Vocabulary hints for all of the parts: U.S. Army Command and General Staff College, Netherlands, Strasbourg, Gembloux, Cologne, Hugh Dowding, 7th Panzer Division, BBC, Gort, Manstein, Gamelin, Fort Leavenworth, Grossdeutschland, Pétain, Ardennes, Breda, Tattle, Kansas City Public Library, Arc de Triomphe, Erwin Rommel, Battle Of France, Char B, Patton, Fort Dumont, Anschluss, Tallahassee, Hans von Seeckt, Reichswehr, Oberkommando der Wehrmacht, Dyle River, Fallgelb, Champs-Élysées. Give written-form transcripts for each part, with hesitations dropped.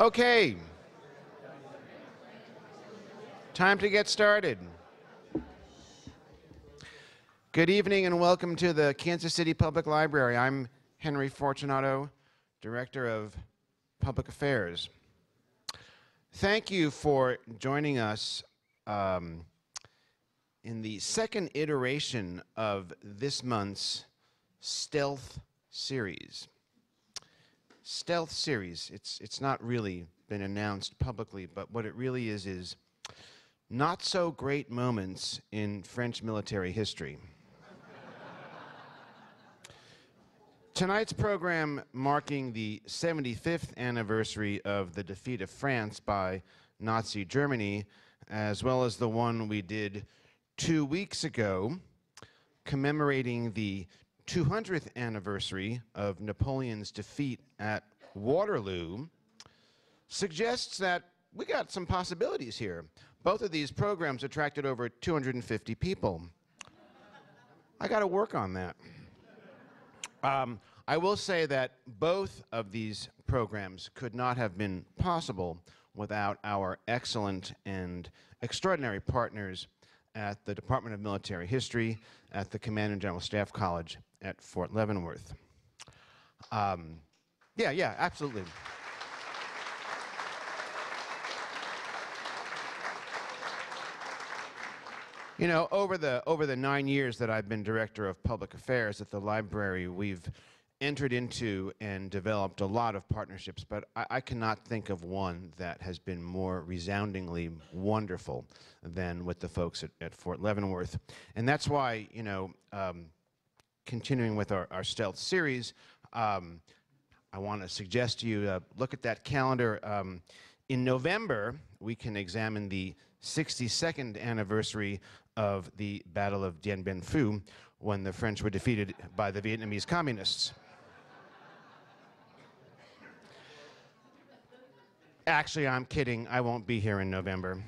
Okay. Time to get started. Good evening and welcome to the Kansas City Public Library. I'm Henry Fortunato, Director of Public Affairs. Thank you for joining us in the second iteration of this month's Stealth Series. Stealth Series, it's not really been announced publicly, but what it really is not so great moments in French military history. Tonight's program marking the 75th anniversary of the defeat of France by Nazi Germany, as well as the one we did 2 weeks ago, commemorating the 200th anniversary of Napoleon's defeat at Waterloo, suggests that we got some possibilities here. Both of these programs attracted over 250 people. I got to work on that. I will say that both of these programs could not have been possible without our excellent and extraordinary partners at the Department of Military History, at the Command and General Staff College at Fort Leavenworth. Yeah, absolutely. You know, over the 9 years that I've been Director of Public Affairs at the library, we've entered into and developed a lot of partnerships, but I cannot think of one that has been more resoundingly wonderful than with the folks at Fort Leavenworth. And that's why, you know, continuing with our Stealth series, I want to suggest to you look at that calendar. In November, we can examine the 62nd anniversary of the Battle of Dien Bien Phu, when the French were defeated by the Vietnamese communists. Actually, I'm kidding. I won't be here in November.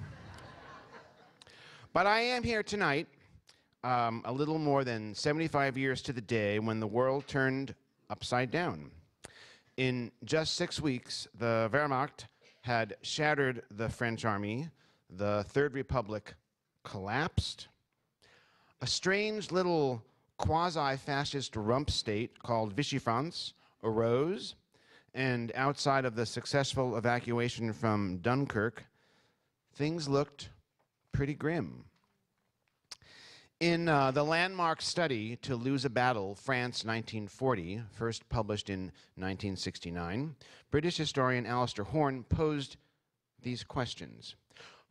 But I am here tonight, a little more than 75 years to the day when the world turned upside down. In just 6 weeks, the Wehrmacht had shattered the French army, the Third Republic collapsed, a strange little quasi-fascist rump state called Vichy France arose, and outside of the successful evacuation from Dunkirk, things looked pretty grim. In the landmark study, To Lose a Battle, France 1940, first published in 1969, British historian Alistair Horne posed these questions.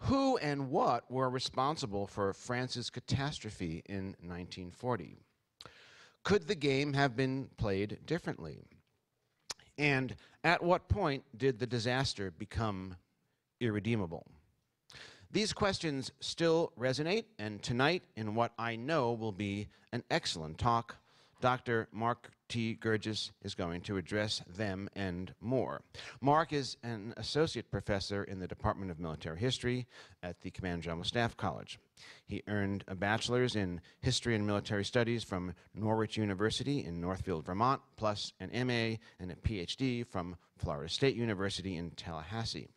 Who and what were responsible for France's catastrophe in 1940? Could the game have been played differently? And at what point did the disaster become irredeemable? These questions still resonate, and tonight, in what I know will be an excellent talk, Dr. Mark T. Gerges is going to address them and more. Mark is an associate professor in the Department of Military History at the Command and General Staff College. He earned a bachelor's in history and military studies from Norwich University in Northfield, Vermont, plus an MA and a PhD from Florida State University in Tallahassee.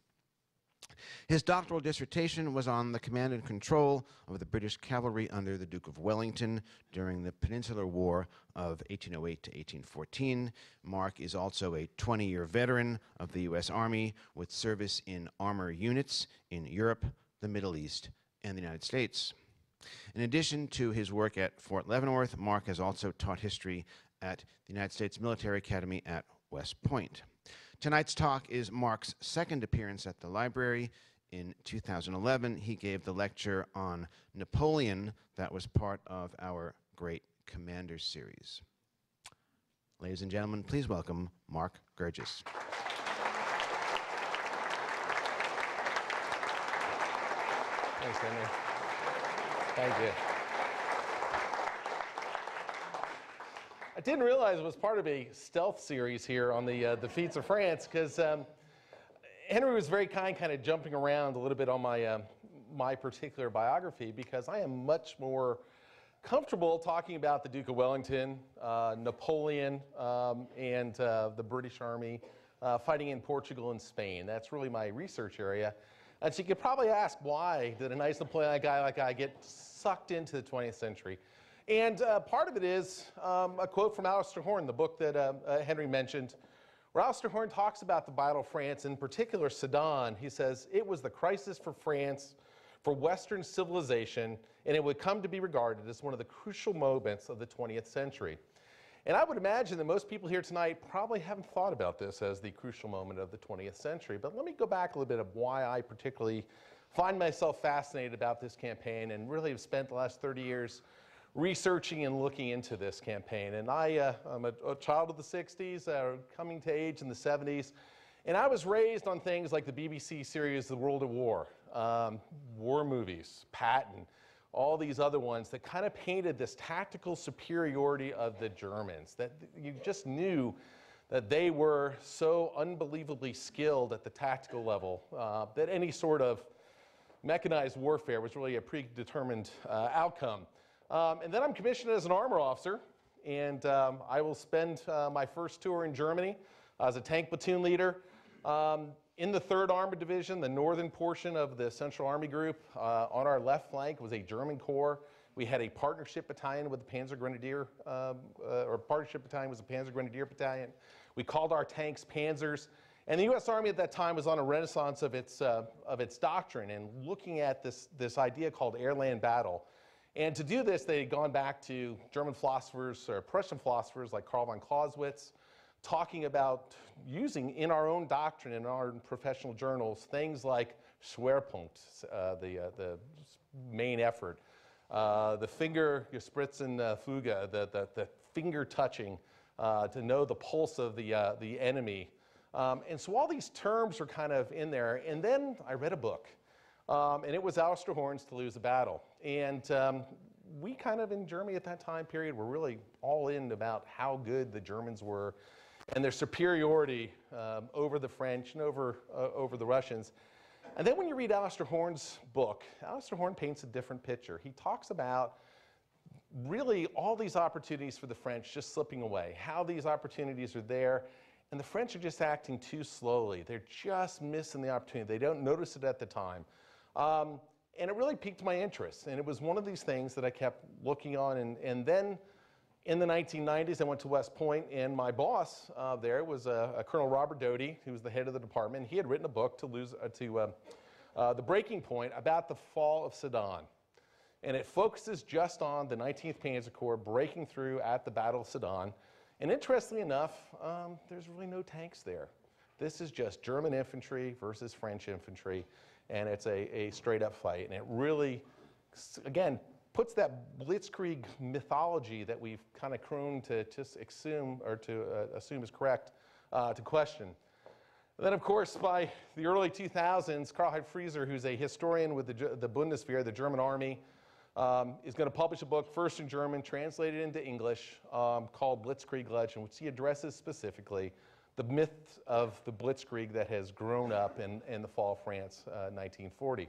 His doctoral dissertation was on the command and control of the British cavalry under the Duke of Wellington during the Peninsular War of 1808 to 1814. Mark is also a 20-year veteran of the U.S. Army with service in armor units in Europe, the Middle East, and the United States. In addition to his work at Fort Leavenworth, Mark has also taught history at the United States Military Academy at West Point. Tonight's talk is Mark's second appearance at the library. In 2011, he gave the lecture on Napoleon that was part of our Great Commander series. Ladies and gentlemen, please welcome Mark Gerges. Thanks, Henry. Thank you. I didn't realize it was part of a stealth series here on the defeats of France, because Henry was very kind of jumping around a little bit on my my particular biography, because I am much more comfortable talking about the Duke of Wellington, Napoleon, and the British Army, fighting in Portugal and Spain. That's really my research area. And so you could probably ask, why did an Iceland-Planet guy like I get sucked into the 20th century? And part of it is a quote from Alistair Horne, the book that Henry mentioned, where Alistair Horne talks about the Battle of France, in particular Sedan. He says, it was the crisis for France, for Western civilization, and it would come to be regarded as one of the crucial moments of the 20th century. And I would imagine that most people here tonight probably haven't thought about this as the crucial moment of the 20th century. But let me go back a little bit of why I particularly find myself fascinated about this campaign and really have spent the last 30 years researching and looking into this campaign. And I'm a child of the 60s, coming to age in the 70s. And I was raised on things like the BBC series The World at War, war movies, Patton, all these other ones that kind of painted this tactical superiority of the Germans, that you just knew that they were so unbelievably skilled at the tactical level that any sort of mechanized warfare was really a predetermined outcome. And then I'm commissioned as an armor officer, and I will spend my first tour in Germany as a tank platoon leader in the 3rd Armored Division, the northern portion of the Central Army Group. On our left flank was a German corps. We had a partnership battalion with the Panzer Grenadier, or partnership battalion was a Panzer Grenadier battalion. We called our tanks Panzers. And the U.S. Army at that time was on a renaissance of its doctrine and looking at this idea called air-land battle. And to do this, they had gone back to German philosophers or Prussian philosophers like Karl von Clausewitz, talking about using in our own doctrine, in our professional journals, things like Schwerpunkt, the main effort, the finger gespritzen Fuge, the finger touching, to know the pulse of the enemy. And so all these terms are kind of in there. And then I read a book, and it was Alistair Horne's To Lose a Battle. And we kind of, in Germany at that time period, were really all in about how good the Germans were and their superiority over the French and over the Russians. And then when you read Alistair Horne's book, Alistair Horne paints a different picture. He talks about really all these opportunities for the French just slipping away, how these opportunities are there, and the French are just acting too slowly. They're just missing the opportunity. They don't notice it at the time. And it really piqued my interest, and it was one of these things that I kept looking on. And then in the 1990s, I went to West Point, and my boss there was Colonel Robert Doty, who was the head of the department. He had written a book, The Breaking Point, about the fall of Sedan. And it focuses just on the 19th Panzer Corps breaking through at the Battle of Sedan. And interestingly enough, there's really no tanks there. This is just German infantry versus French infantry, and it's a straight-up fight. And it really, again, puts that blitzkrieg mythology that we've kind of crooned to just assume, or to assume is correct, to question. And then, of course, by the early 2000s, Karlheinz Frieser, who's a historian with the Bundeswehr, the German Army, is going to publish a book, first in German, translated into English, called Blitzkrieg Legend, which he addresses specifically the myth of the blitzkrieg that has grown up in the fall of France, 1940.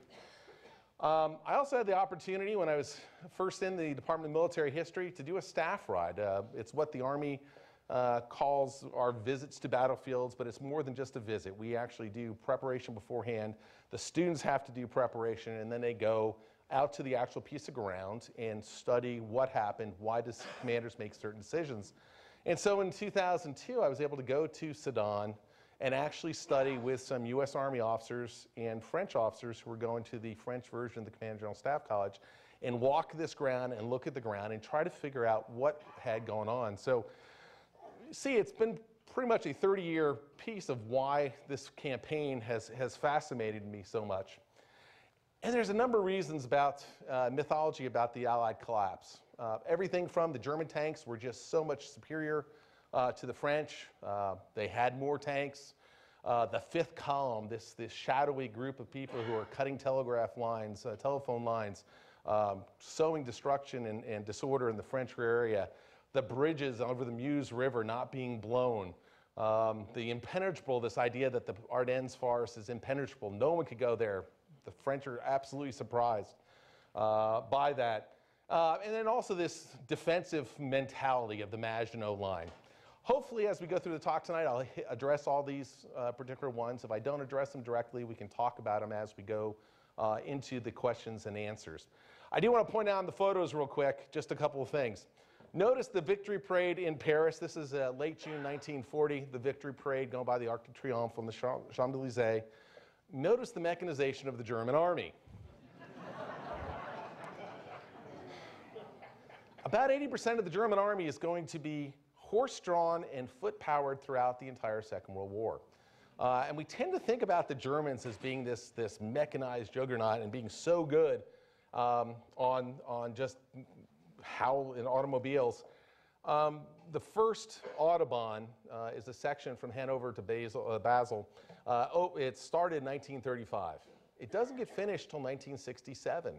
I also had the opportunity, when I was first in the Department of Military History, to do a staff ride. It's what the Army calls our visits to battlefields, but it's more than just a visit. We actually do preparation beforehand. The students have to do preparation, and then they go out to the actual piece of ground and study what happened, why does commanders make certain decisions. And so in 2002, I was able to go to Sedan and actually study with some U.S. Army officers and French officers who were going to the French version of the Command General Staff College and walk this ground and look at the ground and try to figure out what had gone on. So, see, it's been pretty much a 30-year piece of why this campaign has fascinated me so much. And there's a number of reasons about mythology about the Allied collapse. Everything from the German tanks were just so much superior to the French. They had more tanks. The fifth column, this shadowy group of people who are cutting telegraph lines, telephone lines, sowing destruction and disorder in the French area. The bridges over the Meuse River not being blown. The impenetrable, this idea that the Ardennes forest is impenetrable. No one could go there. The French are absolutely surprised by that. And then also this defensive mentality of the Maginot Line. Hopefully, as we go through the talk tonight, I'll address all these particular ones. If I don't address them directly, we can talk about them as we go into the questions and answers. I do want to point out in the photos real quick, just a couple of things. Notice the Victory Parade in Paris. This is late June 1940, the Victory Parade going by the Arc de Triomphe on the Champs-Élysées. Notice the mechanization of the German army. About 80% of the German army is going to be horse-drawn and foot-powered throughout the entire Second World War. And we tend to think about the Germans as being this mechanized juggernaut and being so good on just how in automobiles. The first Autobahn is a section from Hanover to Basel. It started in 1935. It doesn't get finished till 1967.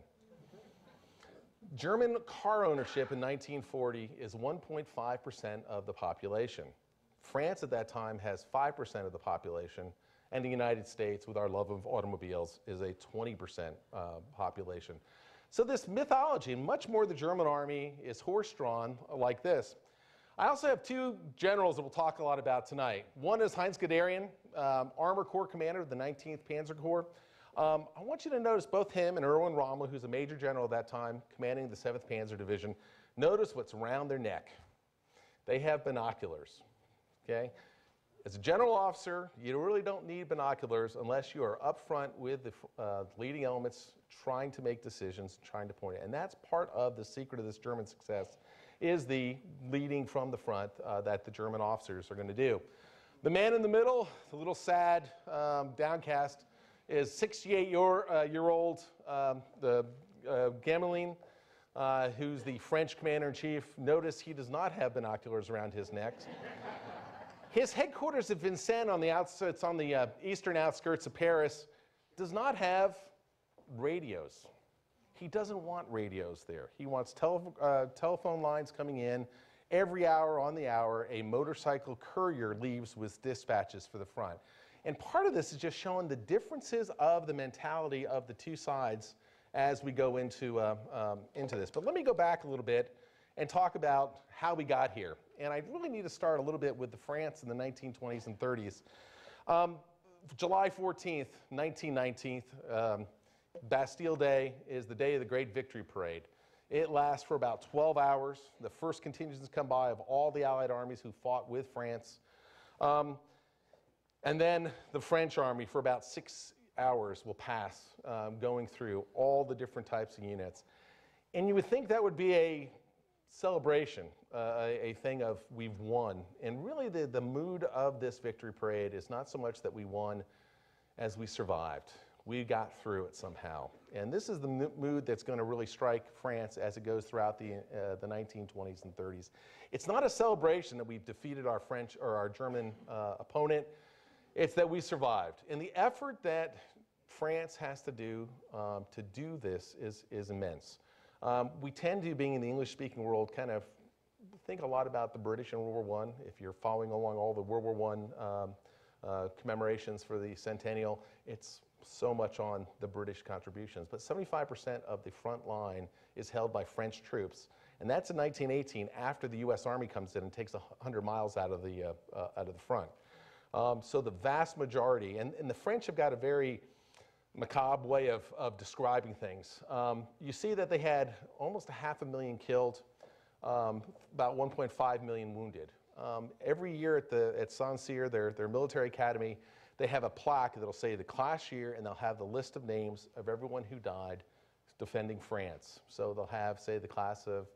German car ownership in 1940 is 1.5% of the population. France at that time has 5% of the population, and the United States, with our love of automobiles, is a 20% population. So this mythology, and much more the German army, is horse-drawn like this. I also have two generals that we'll talk a lot about tonight. One is Heinz Guderian, Armor Corps commander of the 19th Panzer Corps. I want you to notice both him and Erwin Rommel, who's a major general at that time, commanding the 7th Panzer Division. Notice what's around their neck. They have binoculars, okay? As a general officer, you really don't need binoculars unless you are up front with the leading elements, trying to make decisions, trying to point it. And that's part of the secret of this German success, is the leading from the front that the German officers are going to do. The man in the middle, the little sad, downcast, is 68-year-old Gamelin, who's the French commander-in-chief. Notice he does not have binoculars around his neck. His headquarters at Vincennes on the outskirts, on the eastern outskirts of Paris, does not have radios. He doesn't want radios there. He wants telephone lines coming in. Every hour on the hour, a motorcycle courier leaves with dispatches for the front. And part of this is just showing the differences of the mentality of the two sides as we go into this. But let me go back a little bit and talk about how we got here. And I really need to start a little bit with the France in the 1920s and 30s. July 14th, 1919, Bastille Day is the day of the Great Victory Parade. It lasts for about 12 hours. The first contingents come by of all the Allied armies who fought with France. And then the French army for about 6 hours will pass going through all the different types of units. And you would think that would be a celebration, a thing of we've won. And really the mood of this victory parade is not so much that we won as we survived. We got through it somehow. And this is the mood that's going to really strike France as it goes throughout the 1920s and 30s. It's not a celebration that we've defeated our French or our German opponent. It's that we survived. And the effort that France has to do this is immense. We tend to, being in the English-speaking world, kind of think a lot about the British in World War I. If you're following along all the World War I commemorations for the centennial, it's so much on the British contributions. But 75% of the front line is held by French troops. And that's in 1918, after the U.S. Army comes in and takes 100 miles out of the front. So the vast majority, and the French have got a very macabre way of describing things. You see that they had almost 500,000 killed, about 1.5 million wounded. Every year at Saint-Cyr, their military academy, they have a plaque that'll say the class year, and they'll have the list of names of everyone who died defending France. So they'll have, say, the class of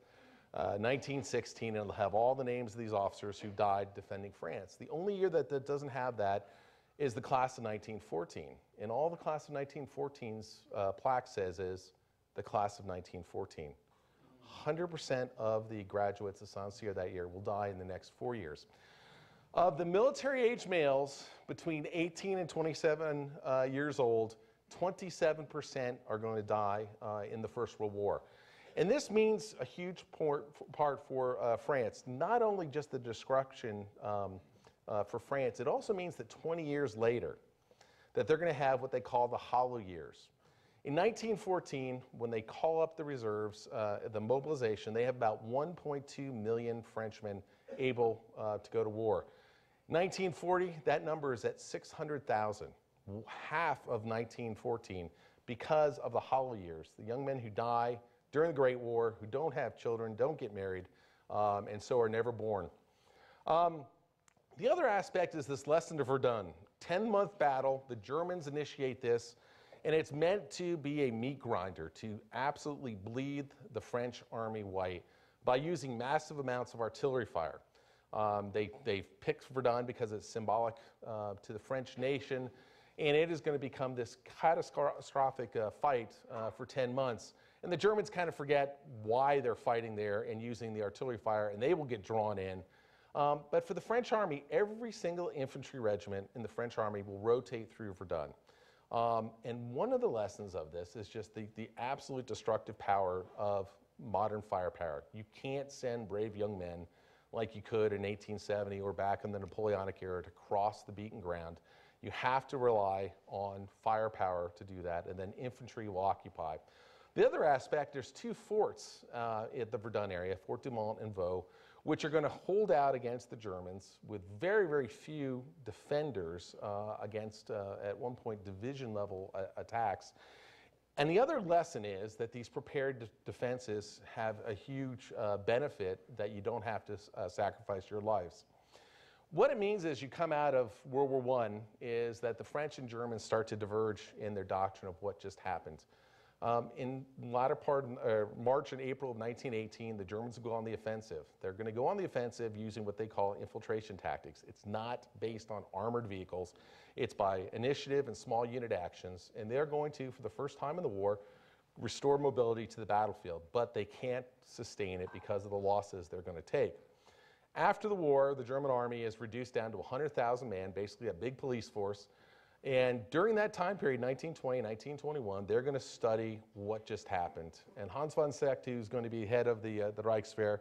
1916, and it'll have all the names of these officers who died defending France. The only year that doesn't have that is the class of 1914. And all the class of 1914's plaque says is the class of 1914. 100% of the graduates of Saint-Cyr that year will die in the next 4 years. Of the military age males between 18 and 27 years old, 27% are going to die in the First World War. And this means a huge part for France, not only just the destruction for France, it also means that 20 years later that they're going to have what they call the hollow years. In 1914, when they call up the reserves, the mobilization, they have about 1.2 million Frenchmen able to go to war. 1940, that number is at 600,000, half of 1914, because of the hollow years, the young men who die during the Great War, who don't have children, don't get married, and so are never born. The other aspect is this lesson of Verdun. 10-month battle, the Germans initiate this, and it's meant to be a meat grinder, to absolutely bleed the French army white by using massive amounts of artillery fire. They picked Verdun because it's symbolic to the French nation, and it is going to become this catastrophic fight for 10 months. And the Germans kind of forget why they're fighting there and using the artillery fire, and they will get drawn in. But for the French army, every single infantry regiment in the French army will rotate through Verdun. And one of the lessons of this is just the absolute destructive power of modern firepower. You can't send brave young men like you could in 1870 or back in the Napoleonic era to cross the beaten ground. You have to rely on firepower to do that, and then infantry will occupy. The other aspect, there's two forts at the Verdun area, Fort Dumont and Vaux, which are going to hold out against the Germans with very, very few defenders against, at one point, division-level attacks. And the other lesson is that these prepared defenses have a huge benefit that you don't have to sacrifice your lives. What it means as you come out of World War I is that the French and Germans start to diverge in their doctrine of what just happened. In the latter part of March and April of 1918, the Germans will go on the offensive. They're going to go on the offensive using what they call infiltration tactics. It's not based on armored vehicles. It's by initiative and small unit actions. And they're going to, for the first time in the war, restore mobility to the battlefield. But they can't sustain it because of the losses they're going to take. After the war, the German army is reduced down to 100,000 men, basically a big police force. And during that time period, 1920, 1921, they're going to study what just happened. And Hans von Seeckt, who's going to be head of the Reichswehr,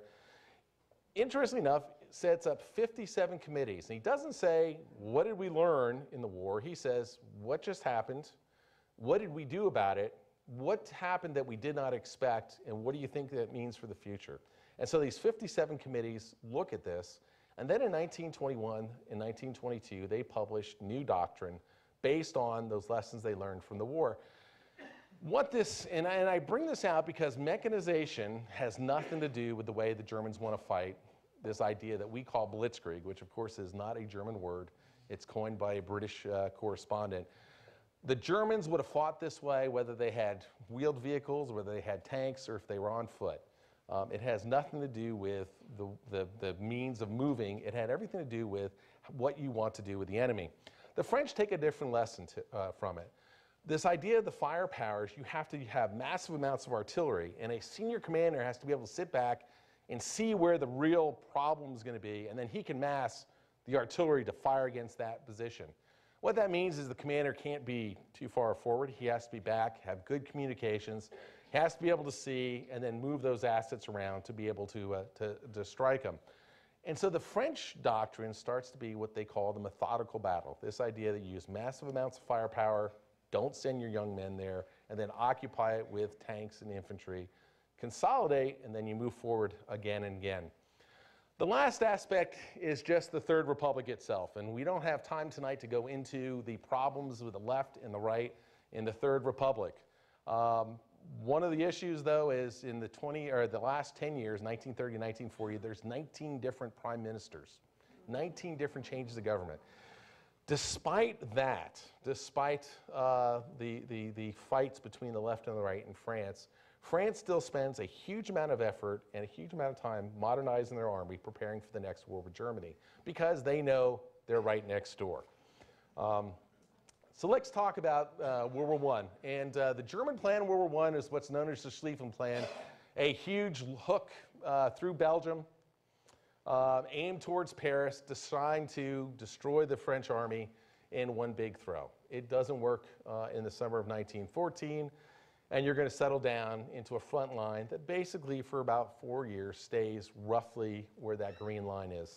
interestingly enough, sets up 57 committees. And he doesn't say, what did we learn in the war? He says, what just happened? What did we do about it? What happened that we did not expect? And what do you think that means for the future? And so these 57 committees look at this. And then in 1921 and 1922, they published New Doctrine, based on those lessons they learned from the war. What this, and I bring this out because mechanization has nothing to do with the way the Germans want to fight, this idea that we call Blitzkrieg, which of course is not a German word. It's coined by a British correspondent. The Germans would have fought this way whether they had wheeled vehicles, whether they had tanks, or if they were on foot. It has nothing to do with the means of moving. It had everything to do with what you want to do with the enemy. The French take a different lesson from it. This idea of the firepower is you have to have massive amounts of artillery, and a senior commander has to be able to sit back and see where the real problem is going to be, and then he can mass the artillery to fire against that position. What that means is the commander can't be too far forward. He has to be back, have good communications, he has to be able to see, and then move those assets around to be able to strike them. And so the French doctrine starts to be what they call the methodical battle, this idea that you use massive amounts of firepower, don't send your young men there, and then occupy it with tanks and infantry, consolidate, and then you move forward again and again. The last aspect is just the Third Republic itself, and we don't have time tonight to go into the problems with the left and the right in the Third Republic. One of the issues, though, is in the last 10 years, 1930 to 1940, there's 19 different prime ministers, 19 different changes of government. Despite that, despite the fights between the left and the right in France, France still spends a huge amount of effort and a huge amount of time modernizing their army, preparing for the next war with Germany, because they know they're right next door. So let's talk about World War I. And the German plan in World War I is what's known as the Schlieffen Plan, a huge hook through Belgium, aimed towards Paris, designed to destroy the French army in one big throw. It doesn't work in the summer of 1914, and you're going to settle down into a front line that basically for about 4 years stays roughly where that green line is.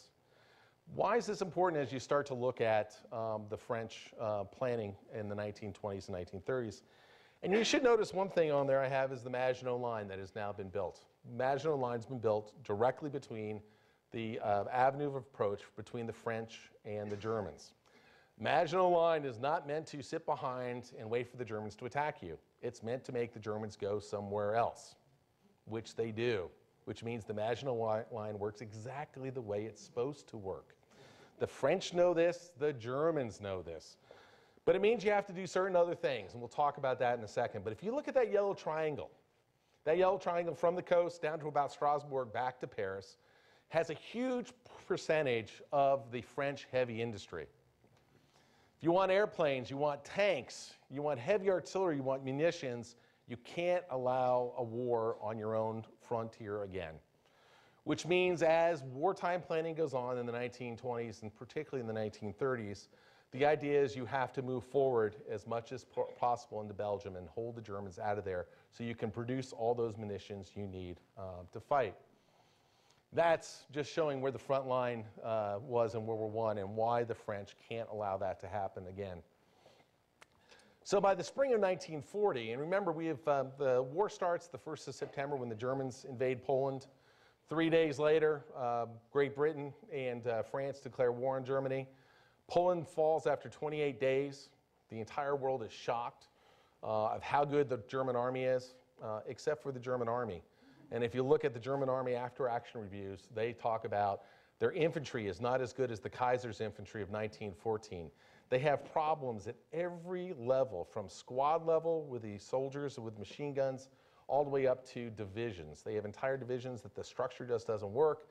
Why is this important as you start to look at the French planning in the 1920s and 1930s? And you should notice one thing on there I have is the Maginot Line that has now been built. Maginot Line's been built directly between the avenue of approach between the French and the Germans. Maginot Line is not meant to sit behind and wait for the Germans to attack you. It's meant to make the Germans go somewhere else, which they do, which means the Maginot Line works exactly the way it's supposed to work. The French know this, the Germans know this. But it means you have to do certain other things, and we'll talk about that in a second. But if you look at that yellow triangle from the coast down to about Strasbourg back to Paris, has a huge percentage of the French heavy industry. If you want airplanes, you want tanks, you want heavy artillery, you want munitions, you can't allow a war on your own frontier again. Which means as wartime planning goes on in the 1920s and particularly in the 1930s, the idea is you have to move forward as much as possible into Belgium and hold the Germans out of there so you can produce all those munitions you need to fight. That's just showing where the front line was in World War I and why the French can't allow that to happen again. So by the spring of 1940, and remember we have, the war starts the 1st of September when the Germans invade Poland. 3 days later, Great Britain and France declare war on Germany. Poland falls after 28 days. The entire world is shocked of how good the German army is, except for the German army. And if you look at the German army after action reviews, they talk about their infantry is not as good as the Kaiser's infantry of 1914. They have problems at every level, from squad level with the soldiers with machine guns, all the way up to divisions. They have entire divisions that the structure just doesn't work.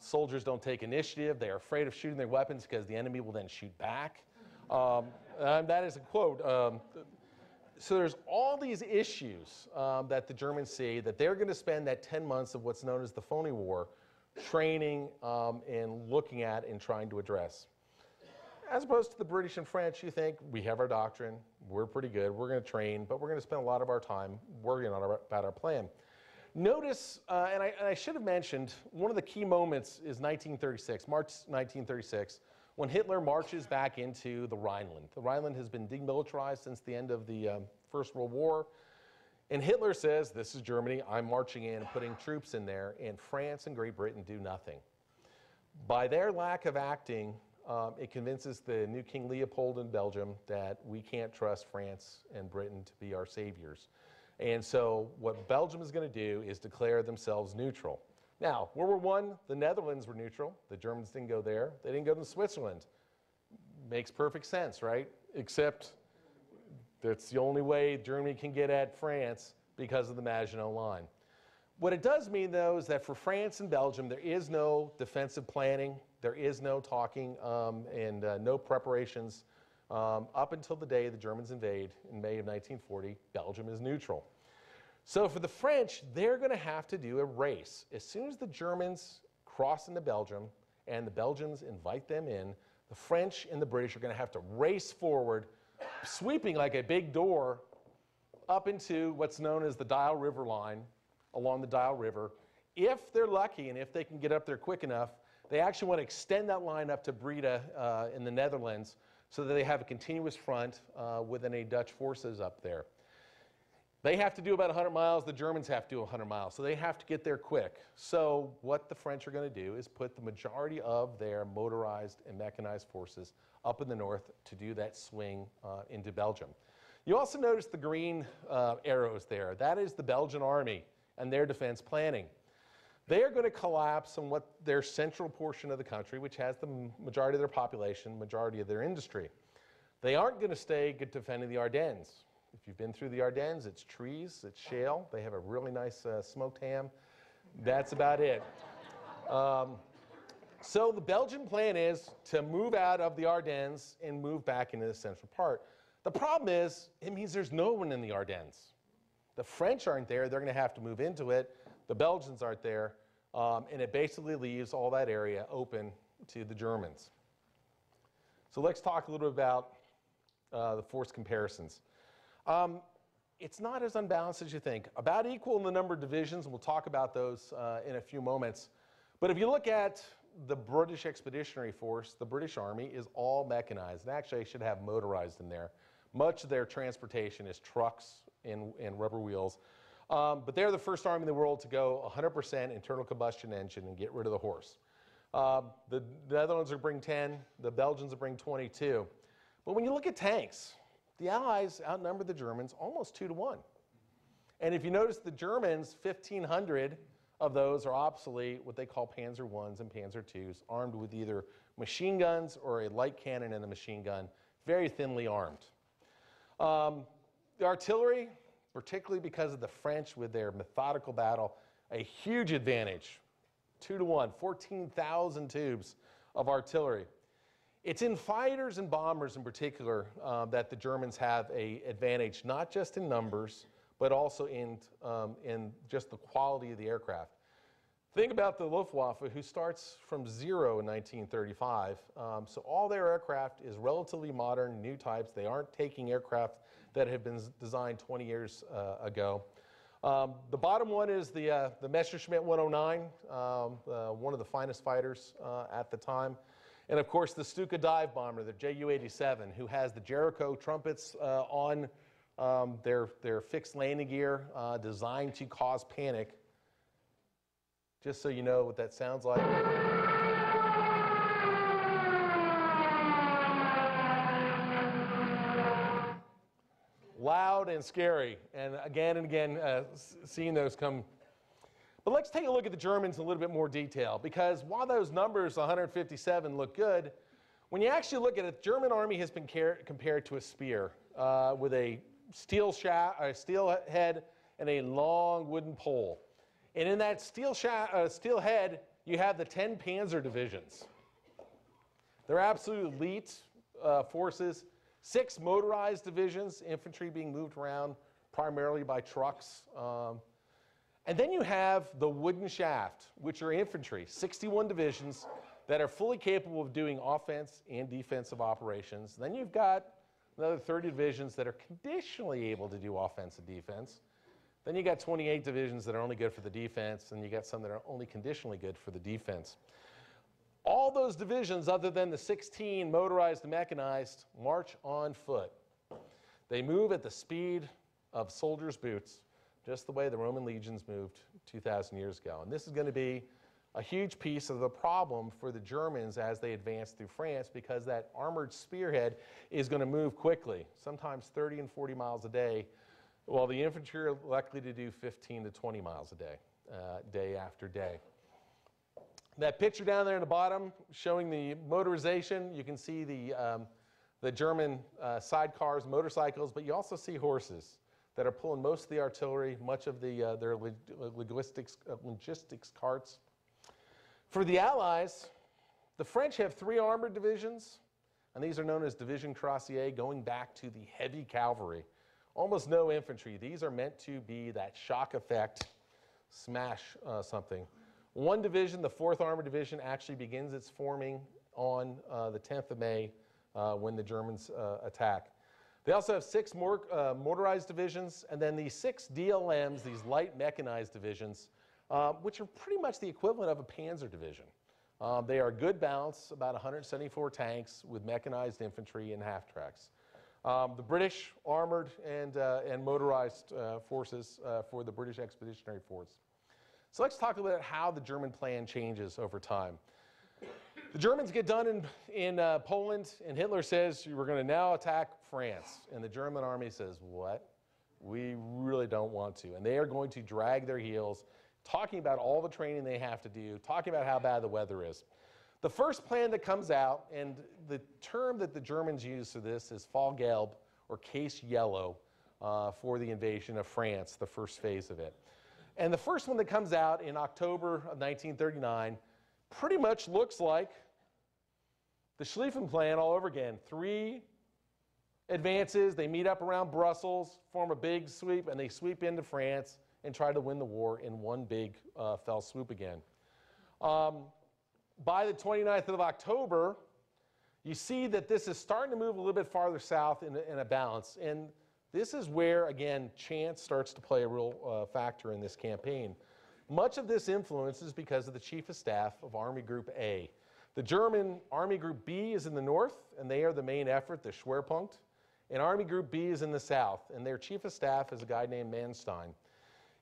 Soldiers don't take initiative. They are afraid of shooting their weapons because the enemy will then shoot back. That is a quote. So there's all these issues that the Germans see that they're going to spend that 10 months of what's known as the phony war training and looking at and trying to address. As opposed to the British and French, you think, we have our doctrine, we're pretty good, we're going to train, but we're going to spend a lot of our time worrying about our plan. Notice, and I should have mentioned, one of the key moments is 1936, March 1936, when Hitler marches back into the Rhineland. The Rhineland has been demilitarized since the end of the First World War. And Hitler says, this is Germany, I'm marching in and putting troops in there, and France and Great Britain do nothing. By their lack of acting, it convinces the new King Leopold in Belgium that we can't trust France and Britain to be our saviors. And so what Belgium is going to do is declare themselves neutral. Now, World War I, the Netherlands were neutral. The Germans didn't go there. They didn't go to Switzerland. Makes perfect sense, right? Except that's the only way Germany can get at France because of the Maginot Line. What it does mean, though, is that for France and Belgium, there is no defensive planning. There is no talking and no preparations. Up until the day the Germans invade in May of 1940, Belgium is neutral. So for the French, they're going to have to do a race. As soon as the Germans cross into Belgium and the Belgians invite them in, the French and the British are going to have to race forward, sweeping like a big door up into what's known as the Dyle River line, along the Dyle River. If they're lucky and if they can get up there quick enough, they actually want to extend that line up to Breda in the Netherlands so that they have a continuous front with any Dutch forces up there. They have to do about 100 miles, the Germans have to do 100 miles, so they have to get there quick. So what the French are going to do is put the majority of their motorized and mechanized forces up in the north to do that swing into Belgium. You also notice the green arrows there. That is the Belgian army and their defense planning. They are going to collapse on what their central portion of the country, which has the majority of their population, majority of their industry. They aren't going to stay defending the Ardennes. If you've been through the Ardennes, it's trees, it's shale. They have a really nice smoked ham. That's about it. So the Belgian plan is to move out of the Ardennes and move back into the central part. The problem is it means there's no one in the Ardennes. The French aren't there. They're going to have to move into it. The Belgians aren't there. And it basically leaves all that area open to the Germans. So let's talk a little bit about the force comparisons. It's not as unbalanced as you think. About equal in the number of divisions, and we'll talk about those in a few moments. But if you look at the British Expeditionary Force, the British Army is all mechanized. And actually, I should have motorized in there. Much of their transportation is trucks and rubber wheels. But they're the first army in the world to go 100% internal combustion engine and get rid of the horse. The Netherlands will bring 10, the Belgians will bring 22. But when you look at tanks, the Allies outnumbered the Germans almost 2 to 1. And if you notice, the Germans, 1,500 of those are obsolete, what they call Panzer Is and Panzer IIs, armed with either machine guns or a light cannon and a machine gun, very thinly armed. The artillery, particularly because of the French with their methodical battle, a huge advantage, 2 to 1, 14,000 tubes of artillery. It's in fighters and bombers in particular that the Germans have an advantage, not just in numbers, but also in just the quality of the aircraft. Think about the Luftwaffe, who starts from zero in 1935. So all their aircraft is relatively modern, new types. They aren't taking aircraft that have been designed 20 years ago. The bottom one is the Messerschmitt 109, one of the finest fighters at the time. And of course, the Stuka dive bomber, the Ju-87, who has the Jericho trumpets on their fixed landing gear, designed to cause panic. Just so you know what that sounds like. Loud and scary, and again, seeing those come. But let's take a look at the Germans in a little bit more detail, because while those numbers, 157, look good, when you actually look at it, the German army has been compared to a spear with a steel head and a long wooden pole. And in that steel head, you have the 10 Panzer divisions. They're absolute elite forces. 6 motorized divisions, infantry being moved around primarily by trucks. And then you have the wooden shaft, which are infantry, 61 divisions that are fully capable of doing offense and defensive operations. And then you've got another 30 divisions that are conditionally able to do offense and defense. Then you got 28 divisions that are only good for the defense, and you got some that are only conditionally good for the defense. All those divisions, other than the 16 motorized and mechanized, march on foot. They move at the speed of soldiers' boots, just the way the Roman legions moved 2,000 years ago. And this is going to be a huge piece of the problem for the Germans as they advance through France, because that armored spearhead is going to move quickly, sometimes 30 and 40 miles a day, while the infantry are likely to do 15 to 20 miles a day, day after day. That picture down there in the bottom showing the motorization, you can see the German sidecars, motorcycles, but you also see horses that are pulling most of the artillery, much of their logistics carts. For the Allies, the French have 3 armored divisions, and these are known as Division Cuirassiers, going back to the heavy cavalry. Almost no infantry. These are meant to be that shock effect, smash something. One division, the 4th Armored Division, actually begins its forming on the 10th of May when the Germans attack. They also have 6 motorized divisions, and then the 6 DLMs, these light mechanized divisions, which are pretty much the equivalent of a Panzer division. They are good balance, about 174 tanks with mechanized infantry and half-tracks. The British armored and motorized forces for the British Expeditionary Force. So let's talk a little bit about how the German plan changes over time. The Germans get done in Poland, and Hitler says, we're going to now attack France. And the German army says, what? We really don't want to. And they are going to drag their heels, talking about all the training they have to do, talking about how bad the weather is. The first plan that comes out, and the term that the Germans use for this is Fallgelb, or Case Yellow, for the invasion of France, the first phase of it. And the first one that comes out in October of 1939 pretty much looks like the Schlieffen Plan all over again. 3 advances, they meet up around Brussels, form a big sweep, and they sweep into France and try to win the war in one big fell swoop again. By the 29th of October, you see that this is starting to move a little bit farther south in a balance. And this is where, again, chance starts to play a real factor in this campaign. Much of this influence is because of the Chief of Staff of Army Group A. The German Army Group B is in the north, and they are the main effort, the Schwerpunkt. And Army Group B is in the south, and their Chief of Staff is a guy named Manstein.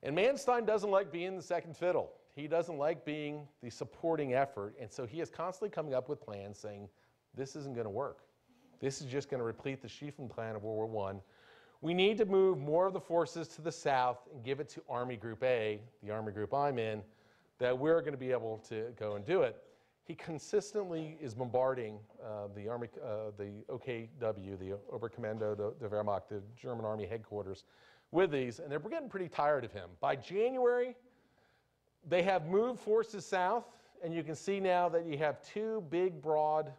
And Manstein doesn't like being the second fiddle. He doesn't like being the supporting effort, and so he is constantly coming up with plans saying, this isn't going to work. This is just going to replete the Schlieffen Plan of World War I. We need to move more of the forces to the south and give it to Army Group A, the Army Group I'm in, that we're going to be able to go and do it. He consistently is bombarding the Army, the OKW, the Oberkommando der Wehrmacht, the German Army headquarters, with these, and they're getting pretty tired of him. By January, they have moved forces south, and you can see now that you have two big, broad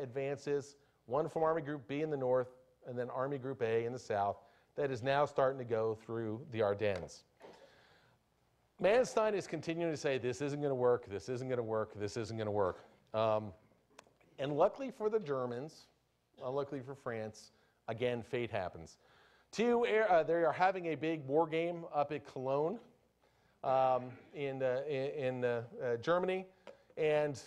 advances, one from Army Group B in the north and then Army Group A in the south, that is now starting to go through the Ardennes. Manstein is continuing to say, this isn't going to work, this isn't going to work, this isn't going to work. And luckily for the Germans, unluckily for France, again, fate happens. They are having a big war game up at Cologne. In Germany, and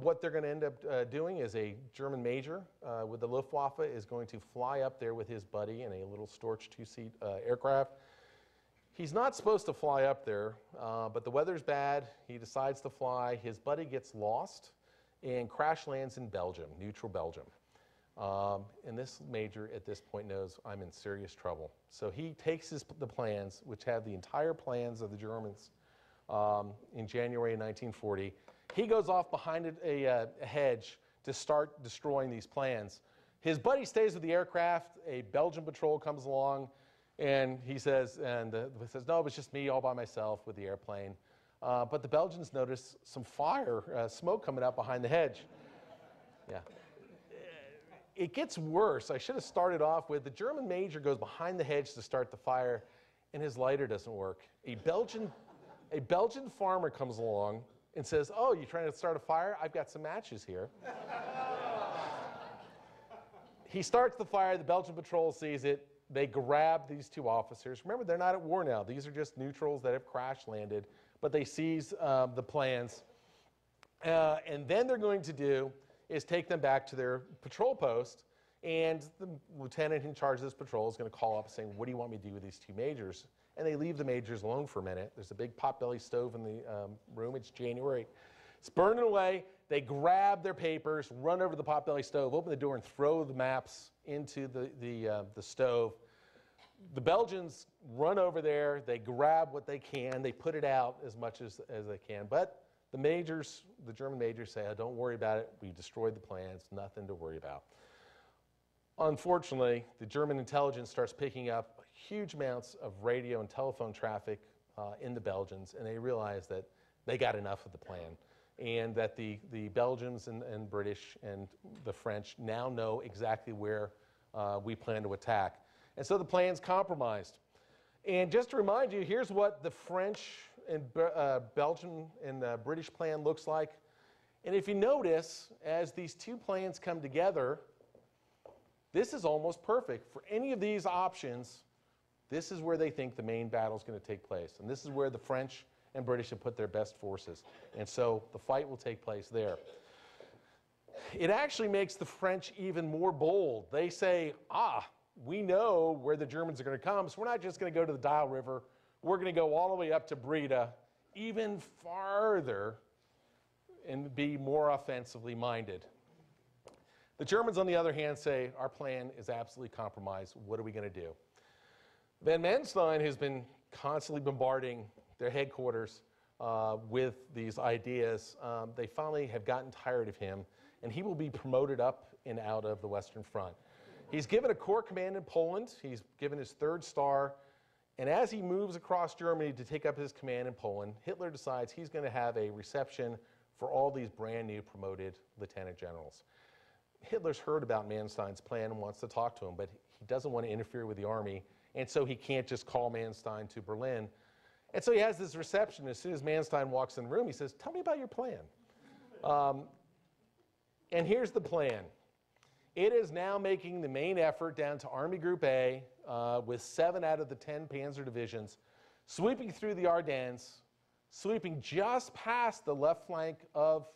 what they're going to end up doing is a German major with the Luftwaffe is going to fly up there with his buddy in a little Storch two-seat aircraft. He's not supposed to fly up there, but the weather's bad. He decides to fly. His buddy gets lost and crash lands in Belgium, neutral Belgium. And this major at this point knows I'm in serious trouble. So he takes the plans, which have the entire plans of the Germans in January 1940. He goes off behind a hedge to start destroying these plans. His buddy stays with the aircraft. A Belgian patrol comes along, and he says, no, it was just me all by myself with the airplane. But the Belgians notice some fire, smoke coming out behind the hedge. Yeah. It gets worse. I should have started off with the German major goes behind the hedge to start the fire, and his lighter doesn't work. A Belgian farmer comes along and says, oh, you're trying to start a fire? I've got some matches here. He starts the fire. The Belgian patrol sees it. They grab these two officers. Remember, they're not at war now. These are just neutrals that have crash landed, but they seize the plans. And then they're going to do is take them back to their patrol post, and the lieutenant in charge of this patrol is going to call up saying, what do you want me to do with these two majors? And they leave the majors alone for a minute. There's a big potbelly stove in the room. It's January. It's burning away. They grab their papers, run over to the potbelly stove, open the door, and throw the maps into the stove. The Belgians run over there. They grab what they can. They put it out as much as they can. But the majors, the German majors say, oh, don't worry about it. We destroyed the plans. Nothing to worry about. Unfortunately, the German intelligence starts picking up huge amounts of radio and telephone traffic in the Belgians, and they realize that they got enough of the plan, and that the Belgians and British and the French now know exactly where we plan to attack. And so the plan's compromised. And just to remind you, here's what the French and Belgian and British plan looks like. And if you notice, as these two plans come together, this is almost perfect. For any of these options, this is where they think the main battle is going to take place. And this is where the French and British have put their best forces. And so the fight will take place there. It actually makes the French even more bold. They say, we know where the Germans are going to come, so we're not just going to go to the Dyle River. We're going to go all the way up to Breda, even farther, and be more offensively minded. The Germans, on the other hand, say, our plan is absolutely compromised. What are we going to do? Van Manstein has been constantly bombarding their headquarters with these ideas. They finally have gotten tired of him, and he will be promoted up and out of the Western Front. He's given a corps command in Poland. He's given his 3rd Star. And as he moves across Germany to take up his command in Poland, Hitler decides he's going to have a reception for all these brand new promoted lieutenant generals. Hitler's heard about Manstein's plan and wants to talk to him, but he doesn't want to interfere with the army, and so he can't just call Manstein to Berlin. And so he has this reception. As soon as Manstein walks in the room, he says, tell me about your plan. And here's the plan. It is now making the main effort down to Army Group A with 7 out of the 10 Panzer divisions, sweeping through the Ardennes, sweeping just past the left flank of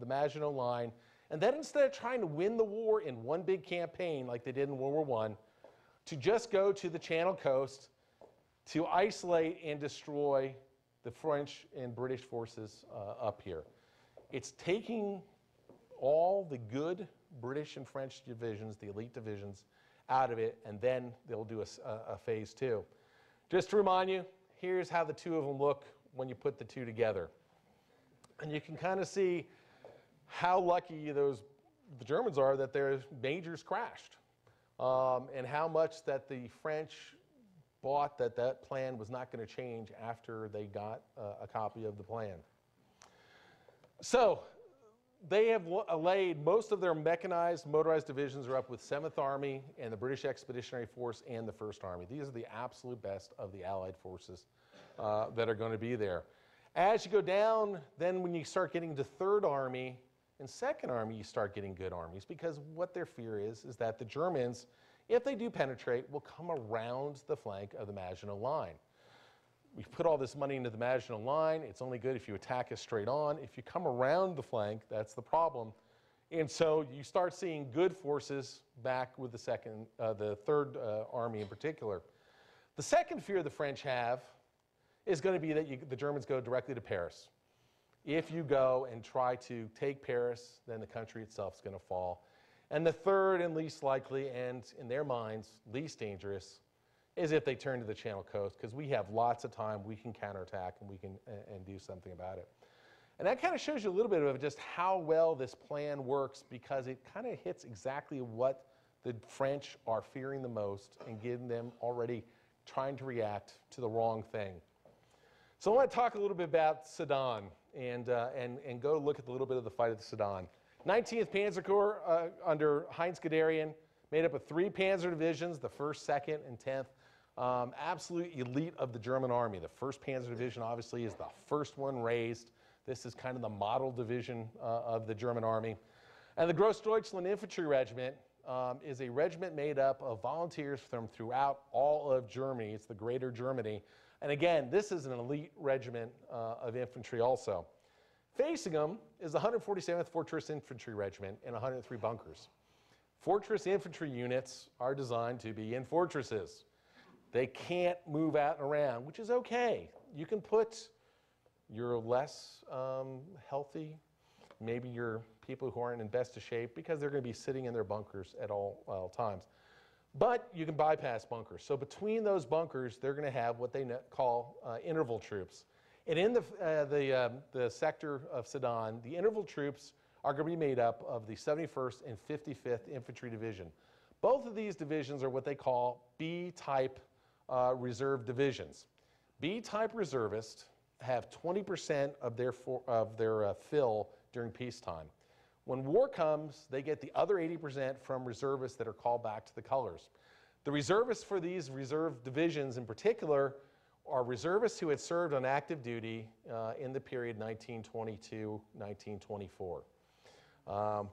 the Maginot Line, and then instead of trying to win the war in one big campaign like they did in World War I, to just go to the Channel Coast, to isolate and destroy the French and British forces up here. It's taking all the good British and French divisions, the elite divisions, out of it, and then they'll do a phase two. Just to remind you, here's how the two of them look when you put the two together. And you can kind of see how lucky the Germans are that their majors crashed, and how much that the French bought that plan was not going to change after they got a copy of the plan. So they have allayed most of their mechanized, motorized divisions are up with 7th Army and the British Expeditionary Force and the 1st Army. These are the absolute best of the Allied forces that are going to be there. As you go down, then when you start getting to 3rd Army and 2nd Army, you start getting good armies, because what their fear is that the Germans, if they do penetrate, will come around the flank of the Maginot Line. We've put all this money into the Maginot Line. It's only good if you attack us straight on. If you come around the flank, that's the problem. And so you start seeing good forces back with the Third Army in particular. The second fear the French have is going to be that the Germans go directly to Paris. If you go and try to take Paris, then the country itself is going to fall. And the third and least likely, and in their minds, least dangerous, is if they turn to the Channel Coast, because we have lots of time, we can counterattack, and we can do something about it. And that kind of shows you a little bit of just how well this plan works, because it kind of hits exactly what the French are fearing the most and getting them already trying to react to the wrong thing. So I want to talk a little bit about Sedan and go look at a little bit of the fight at the Sedan. 19th Panzer Corps under Heinz Guderian, made up of 3 Panzer divisions, the 1st, 2nd, and 10th. Absolute elite of the German army. The 1st Panzer Division obviously is the first one raised. This is kind of the model division of the German army. And the Grossdeutschland Infantry Regiment is a regiment made up of volunteers from throughout all of Germany. It's the Greater Germany. And again, this is an elite regiment of infantry also. Facing them is the 147th Fortress Infantry Regiment and 103 bunkers. Fortress infantry units are designed to be in fortresses. They can't move out and around, which is okay. You can put your less healthy, maybe your people who aren't in best of shape, because they're going to be sitting in their bunkers at all times. But you can bypass bunkers. So between those bunkers, they're going to have what they call interval troops. And in the sector of Sedan, the interval troops are going to be made up of the 71st and 55th Infantry Division. Both of these divisions are what they call B-type reserve divisions. B-type reservists have 20% of their fill during peacetime. When war comes, they get the other 80% from reservists that are called back to the colors. The reservists for these reserve divisions in particular are reservists who had served on active duty in the period 1922-1924.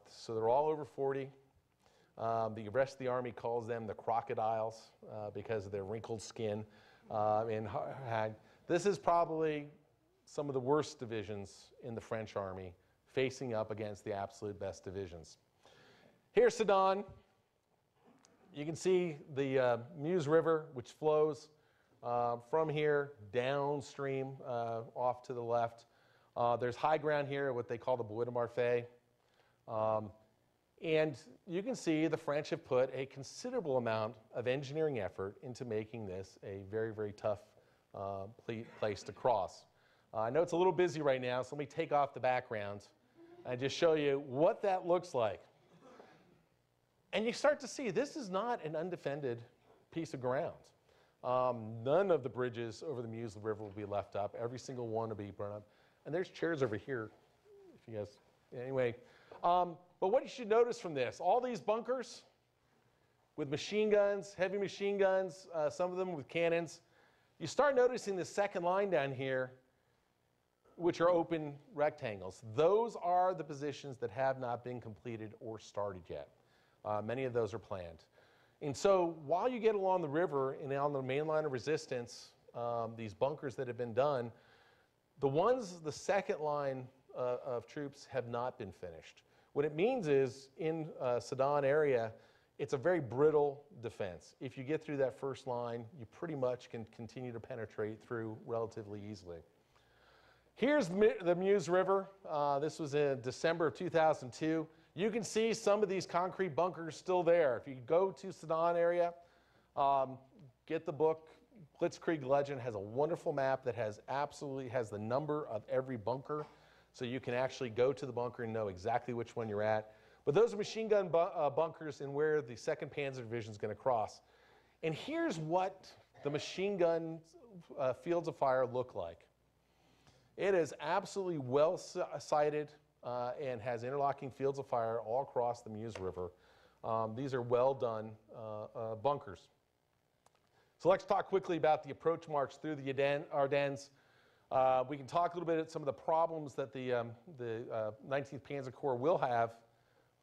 So they're all over 40. The rest of the army calls them the crocodiles because of their wrinkled skin. This is probably some of the worst divisions in the French army, facing up against the absolute best divisions. Here's Sedan. You can see the Meuse River, which flows from here downstream off to the left. There's high ground here, what they call the Bois de Marfay. And you can see the French have put a considerable amount of engineering effort into making this a very, very tough place to cross. I know it's a little busy right now, so let me take off the background and just show you what that looks like. And you start to see this is not an undefended piece of ground. None of the bridges over the Meuse River will be left up. Every single one will be burned up. And there's chairs over here, if you guys, anyway. But what you should notice from this, all these bunkers with machine guns, heavy machine guns, some of them with cannons, you start noticing the second line down here, which are open rectangles. Those are the positions that have not been completed or started yet. Many of those are planned. And so while you get along the river and on the main line of resistance, these bunkers that have been done, the second line of troops have not been finished. What it means is in Sedan area, it's a very brittle defense. If you get through that first line, you pretty much can continue to penetrate through relatively easily. Here's the Meuse River. This was in December of 2002. You can see some of these concrete bunkers still there. If you go to Sedan area, get the book. Blitzkrieg Legend has a wonderful map that absolutely has the number of every bunker, so you can actually go to the bunker and know exactly which one you're at. But those are machine gun bunkers and where the 2nd Panzer Division is going to cross. And here's what the machine gun fields of fire look like. It is absolutely well sighted and has interlocking fields of fire all across the Meuse River. These are well done bunkers. So let's talk quickly about the approach march through the Ardennes. We can talk a little bit about some of the problems that the 19th Panzer Corps will have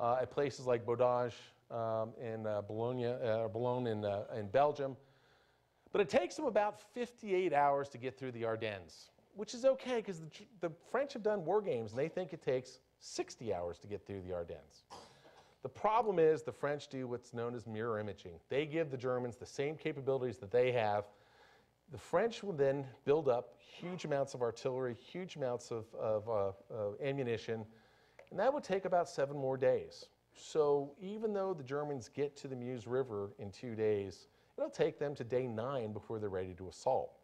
at places like Bordage and Boulogne in Belgium. But it takes them about 58 hours to get through the Ardennes, which is okay because the French have done war games and they think it takes 60 hours to get through the Ardennes. The problem is the French do what's known as mirror imaging. They give the Germans the same capabilities that they have. The French will then build up huge amounts of artillery, huge amounts of ammunition, and that would take about 7 more days. So even though the Germans get to the Meuse River in 2 days, it'll take them to day 9 before they're ready to assault.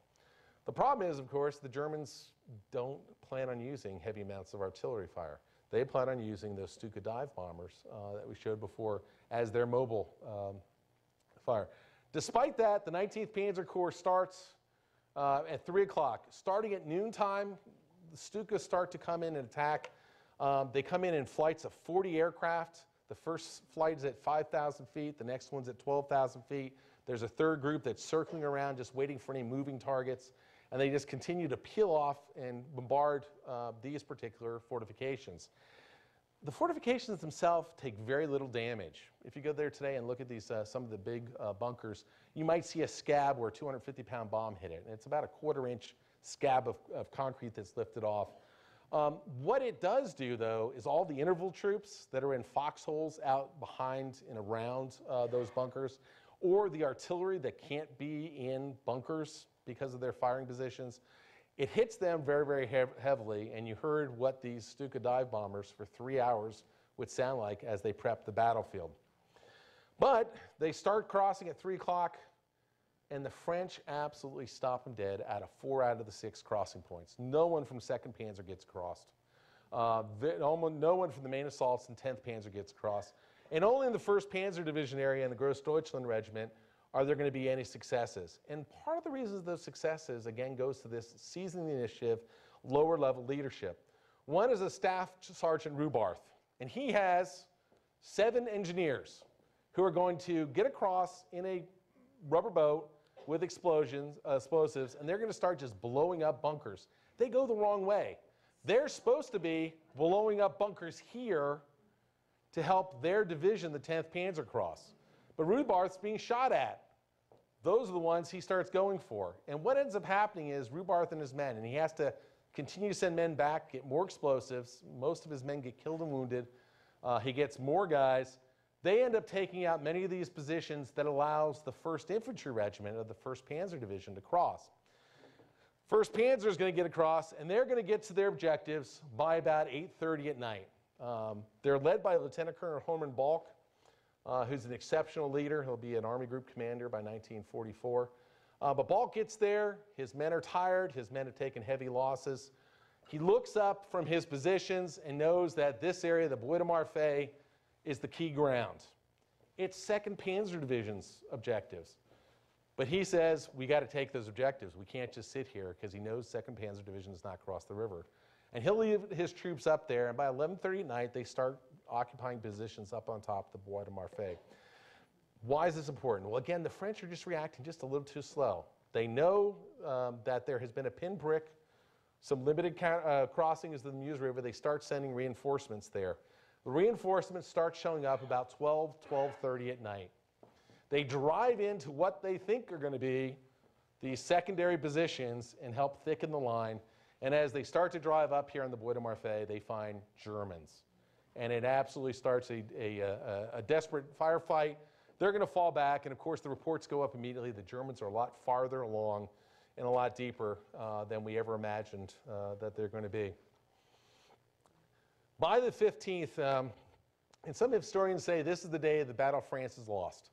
The problem is, of course, the Germans don't plan on using heavy amounts of artillery fire. They plan on using those Stuka dive bombers that we showed before as their mobile fire. Despite that, the 19th Panzer Corps starts at 3 o'clock. Starting at noontime, the Stukas start to come in and attack. They come in flights of 40 aircraft. The first flight is at 5,000 feet. The next one's at 12,000 feet. There's a third group that's circling around just waiting for any moving targets. And they just continue to peel off and bombard these particular fortifications. The fortifications themselves take very little damage. If you go there today and look at these, some of the big bunkers, you might see a scab where a 250-pound bomb hit it. And it's about a quarter-inch scab of concrete that's lifted off. What it does do, though, is all the interval troops that are in foxholes out behind and around those bunkers, or the artillery that can't be in bunkers because of their firing positions, it hits them very, very heavily, and you heard what these Stuka dive bombers for 3 hours would sound like as they prep the battlefield. But they start crossing at 3 o'clock, and the French absolutely stop them dead out of 4 out of the 6 crossing points. No one from 2nd Panzer gets crossed. Almost no one from the main assaults and 10th Panzer gets crossed. And only in the 1st Panzer Division area and the Grossdeutschland Regiment are there going to be any successes. And part of the reason those successes, again, goes to this seizing the initiative, lower-level leadership. One is a Staff Sergeant Rubarth, and he has 7 engineers who are going to get across in a rubber boat with explosives, and they're going to start just blowing up bunkers. They go the wrong way. They're supposed to be blowing up bunkers here to help their division, the 10th Panzer cross. But Rubarth's being shot at. Those are the ones he starts going for. And what ends up happening is Rubarth and his men, and he has to continue to send men back, get more explosives. Most of his men get killed and wounded. He gets more guys. They end up taking out many of these positions that allows the 1st Infantry Regiment of the 1st Panzer Division to cross. 1st Panzer is going to get across, and they're going to get to their objectives by about 8:30 at night. They're led by Lieutenant Colonel Herman Balk, who's an exceptional leader. He'll be an Army Group commander by 1944. But Balk gets there. His men are tired. His men have taken heavy losses. He looks up from his positions and knows that this area, the Bois de Marfay, is the key ground. It's 2nd Panzer Division's objectives. But he says, we got to take those objectives. We can't just sit here, because he knows 2nd Panzer Division has not crossed the river. And he'll leave his troops up there, and by 11:30 at night, they start occupying positions up on top of the Bois de Marfay. Why is this important? Well, again, the French are just reacting just a little too slow. They know that there has been a pinprick, some limited crossings of the Meuse River. They start sending reinforcements there. The reinforcements start showing up about 12:30 at night. They drive into what they think are going to be these secondary positions and help thicken the line. And as they start to drive up here on the Bois de Marfay, they find Germans. And it absolutely starts a desperate firefight. They're going to fall back, and of course the reports go up immediately. The Germans are a lot farther along and a lot deeper than we ever imagined that they're going to be. By the 15th, and some historians say this is the day the Battle of France is lost.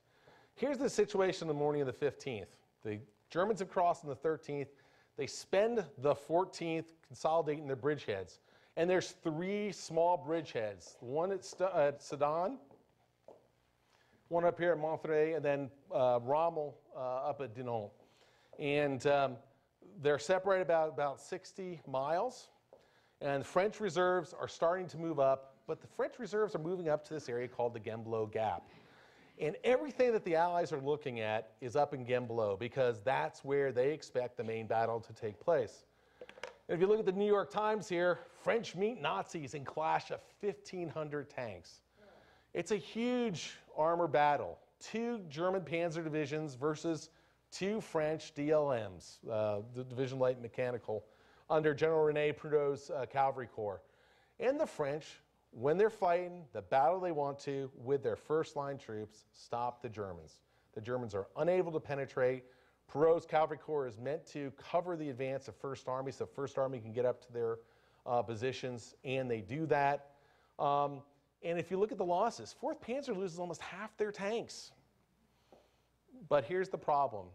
Here's the situation on the morning of the 15th. The Germans have crossed on the 13th. They spend the 14th consolidating their bridgeheads. And there's three small bridgeheads, one at Sedan, one up here at Montreuil, and then Rommel up at Dinan. And they're separated about 60 miles. And French reserves are starting to move up, but the French reserves are moving up to this area called the Gembloux Gap. And everything that the Allies are looking at is up in Gembloux, because that's where they expect the main battle to take place. And if you look at the New York Times here, French meet Nazis in clash of 1,500 tanks. It's a huge armor battle. Two German Panzer divisions versus two French DLMs, the Division Light Mechanical, under General Rene Proudhon's Cavalry Corps. And the French, when they're fighting the battle they want to with their first-line troops, stop the Germans. The Germans are unable to penetrate. Perot's Cavalry Corps is meant to cover the advance of First Army, so First Army can get up to their positions, and they do that. And if you look at the losses, 4th Panzer loses almost half their tanks. But here's the problem.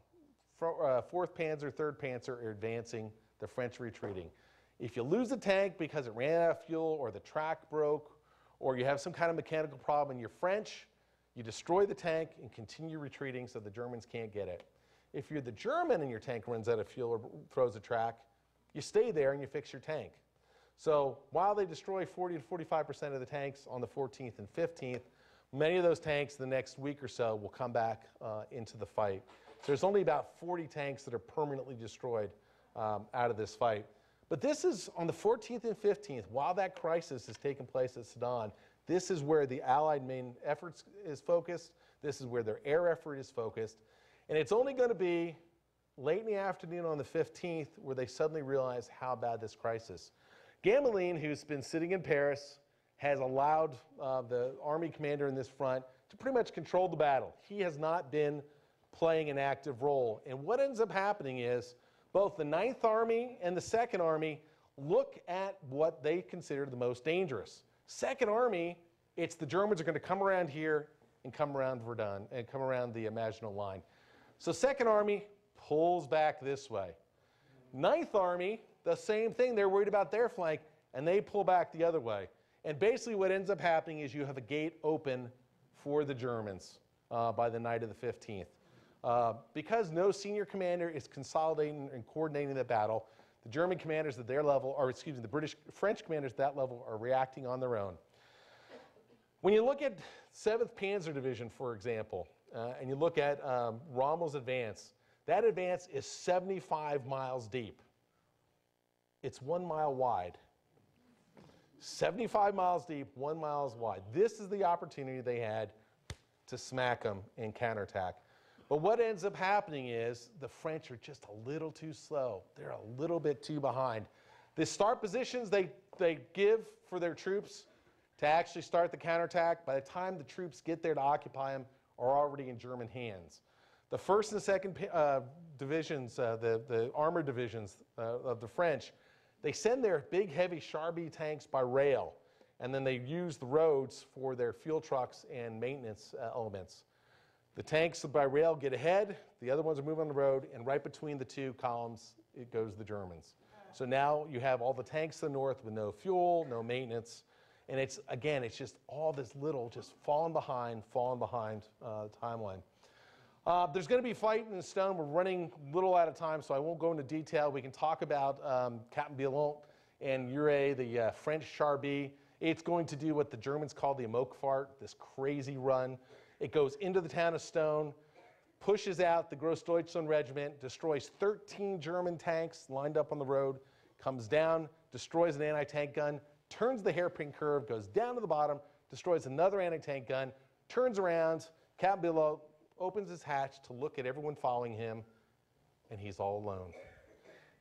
4th Panzer, 3rd Panzer are advancing, the French retreating. If you lose a tank because it ran out of fuel, or the track broke, or you have some kind of mechanical problem and you're French, you destroy the tank and continue retreating so the Germans can't get it. If you're the German and your tank runs out of fuel or throws a track, you stay there and you fix your tank. So while they destroy 40 to 45% of the tanks on the 14th and 15th, many of those tanks in the next week or so will come back into the fight. So there's only about 40 tanks that are permanently destroyed out of this fight. But this is on the 14th and 15th, while that crisis is taking place at Sedan, this is where the Allied main efforts is focused. This is where their air effort is focused. And it's only going to be late in the afternoon on the 15th where they suddenly realize how bad this crisis. Gamelin, who's been sitting in Paris, has allowed the army commander in this front to pretty much control the battle. He has not been playing an active role. And what ends up happening is both the 9th Army and the 2nd Army look at what they consider the most dangerous. 2nd Army, it's the Germans are going to come around here and come around Verdun and come around the Maginot Line. So 2nd Army pulls back this way. 9th Army, the same thing. They're worried about their flank, and they pull back the other way. And basically what ends up happening is you have a gate open for the Germans by the night of the 15th. Because no senior commander is consolidating and coordinating the battle, the German commanders at their level, or excuse me, the French commanders at that level are reacting on their own. When you look at 7th Panzer Division, for example, and you look at Rommel's advance, that advance is 75 miles deep. It's 1 mile wide. 75 miles deep, 1 mile wide. This is the opportunity they had to smack them and counterattack. But what ends up happening is the French are just a little too slow. They're a little bit too behind. The start positions they give for their troops to actually start the counterattack, by the time the troops get there to occupy them, are already in German hands. The 1st and 2nd divisions, the armored divisions of the French, they send their big, heavy Charbie tanks by rail, and then they use the roads for their fuel trucks and maintenance elements. The tanks by rail get ahead, the other ones are moving on the road, and right between the two columns, it goes the Germans. So now you have all the tanks to the north with no fuel, no maintenance, and it's, again, it's just all this little, just falling behind timeline. There's going to be fighting in Stone. We're running a little out of time, so I won't go into detail. We can talk about Captain Billon and Ure, the French Charbie. It's going to do what the Germans call the Amokfahrt, this crazy run. It goes into the town of Stone, pushes out the Grossdeutschland Regiment, destroys 13 German tanks lined up on the road, comes down, destroys an anti-tank gun, turns the hairpin curve, goes down to the bottom, destroys another anti-tank gun, turns around, Captain Billon opens his hatch to look at everyone following him, and he's all alone.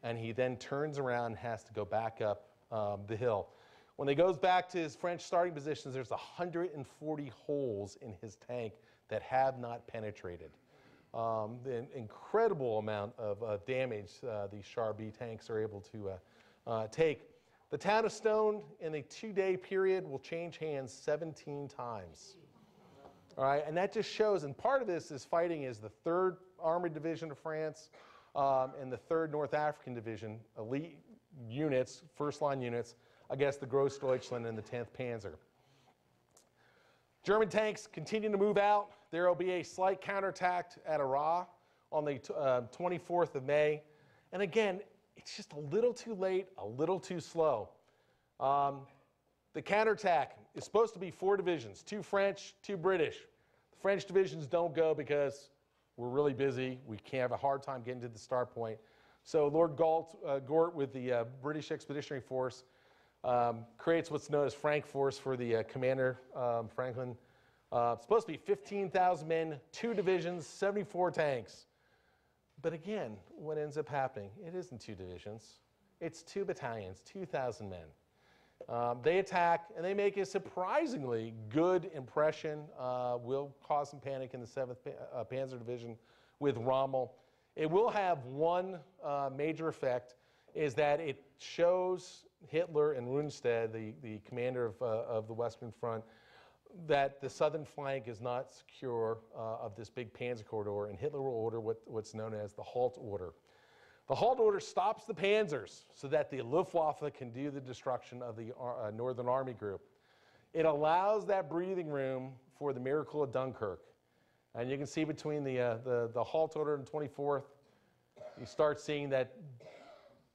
And he then turns around and has to go back up the hill. When he goes back to his French starting positions, there's 140 holes in his tank that have not penetrated. An incredible amount of damage these Char B tanks are able to take. The town of Stone in a 2-day period will change hands 17 times. All right, and that just shows, and part of this is fighting is the 3rd Armored Division of France and the 3rd North African Division, elite units, first line units, against the Grossdeutschland and the 10th Panzer. German tanks continue to move out. There will be a slight counterattack at Arras on the 24th of May. And again, it's just a little too late, a little too slow. The counterattack is supposed to be 4 divisions, 2 French, 2 British. The French divisions don't go because we're really busy. We can't have a hard time getting to the start point. So Lord Gort with the British Expeditionary Force creates what's known as Frank Force for the commander, Franklin. It's supposed to be 15,000 men, 2 divisions, 74 tanks. But again, what ends up happening? It isn't 2 divisions. It's 2 battalions, 2,000 men. They attack, and they make a surprisingly good impression. Will cause some panic in the 7th Panzer Division with Rommel. It will have one major effect, is that it shows Hitler and Rundstedt, the commander of the Western Front, that the southern flank is not secure of this big panzer corridor, and Hitler will order what's known as the Halt Order. The Halt Order stops the panzers so that the Luftwaffe can do the destruction of the Northern Army Group. It allows that breathing room for the miracle of Dunkirk. And you can see between the Halt Order and 24th, you start seeing that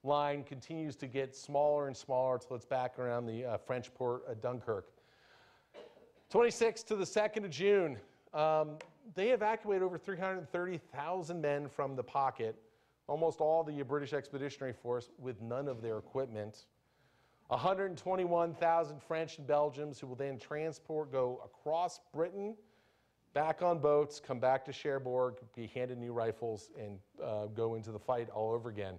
line continues to get smaller and smaller until it's back around the French port of Dunkirk. 26th to the 2nd of June, they evacuate over 330,000 men from the pocket, almost all the British Expeditionary Force with none of their equipment. 121,000 French and Belgians who will then go across Britain, back on boats, come back to Cherbourg, be handed new rifles, and go into the fight all over again.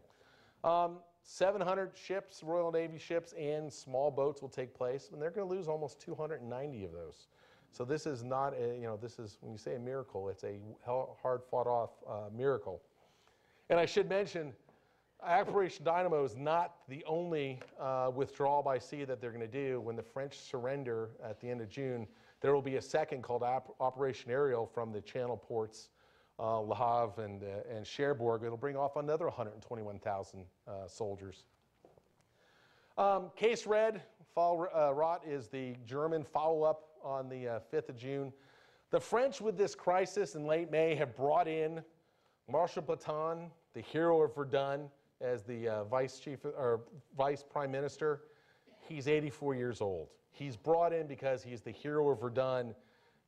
700 ships, Royal Navy ships, and small boats will take place, and they're going to lose almost 290 of those. So this is not a, you know, this is, when you say a miracle, it's a hard-fought-off miracle. And I should mention, Operation Dynamo is not the only withdrawal by sea that they're going to do. When the French surrender at the end of June, there will be a second called Operation Ariel from the Channel ports, Le Havre and Cherbourg. It'll bring off another 121,000 soldiers. Case Red, Rot is the German follow-up on the 5th of June. The French, with this crisis in late May, have brought in Marshal Pétain, the hero of Verdun, as the vice prime minister. He's 84 years old. He's brought in because he's the hero of Verdun,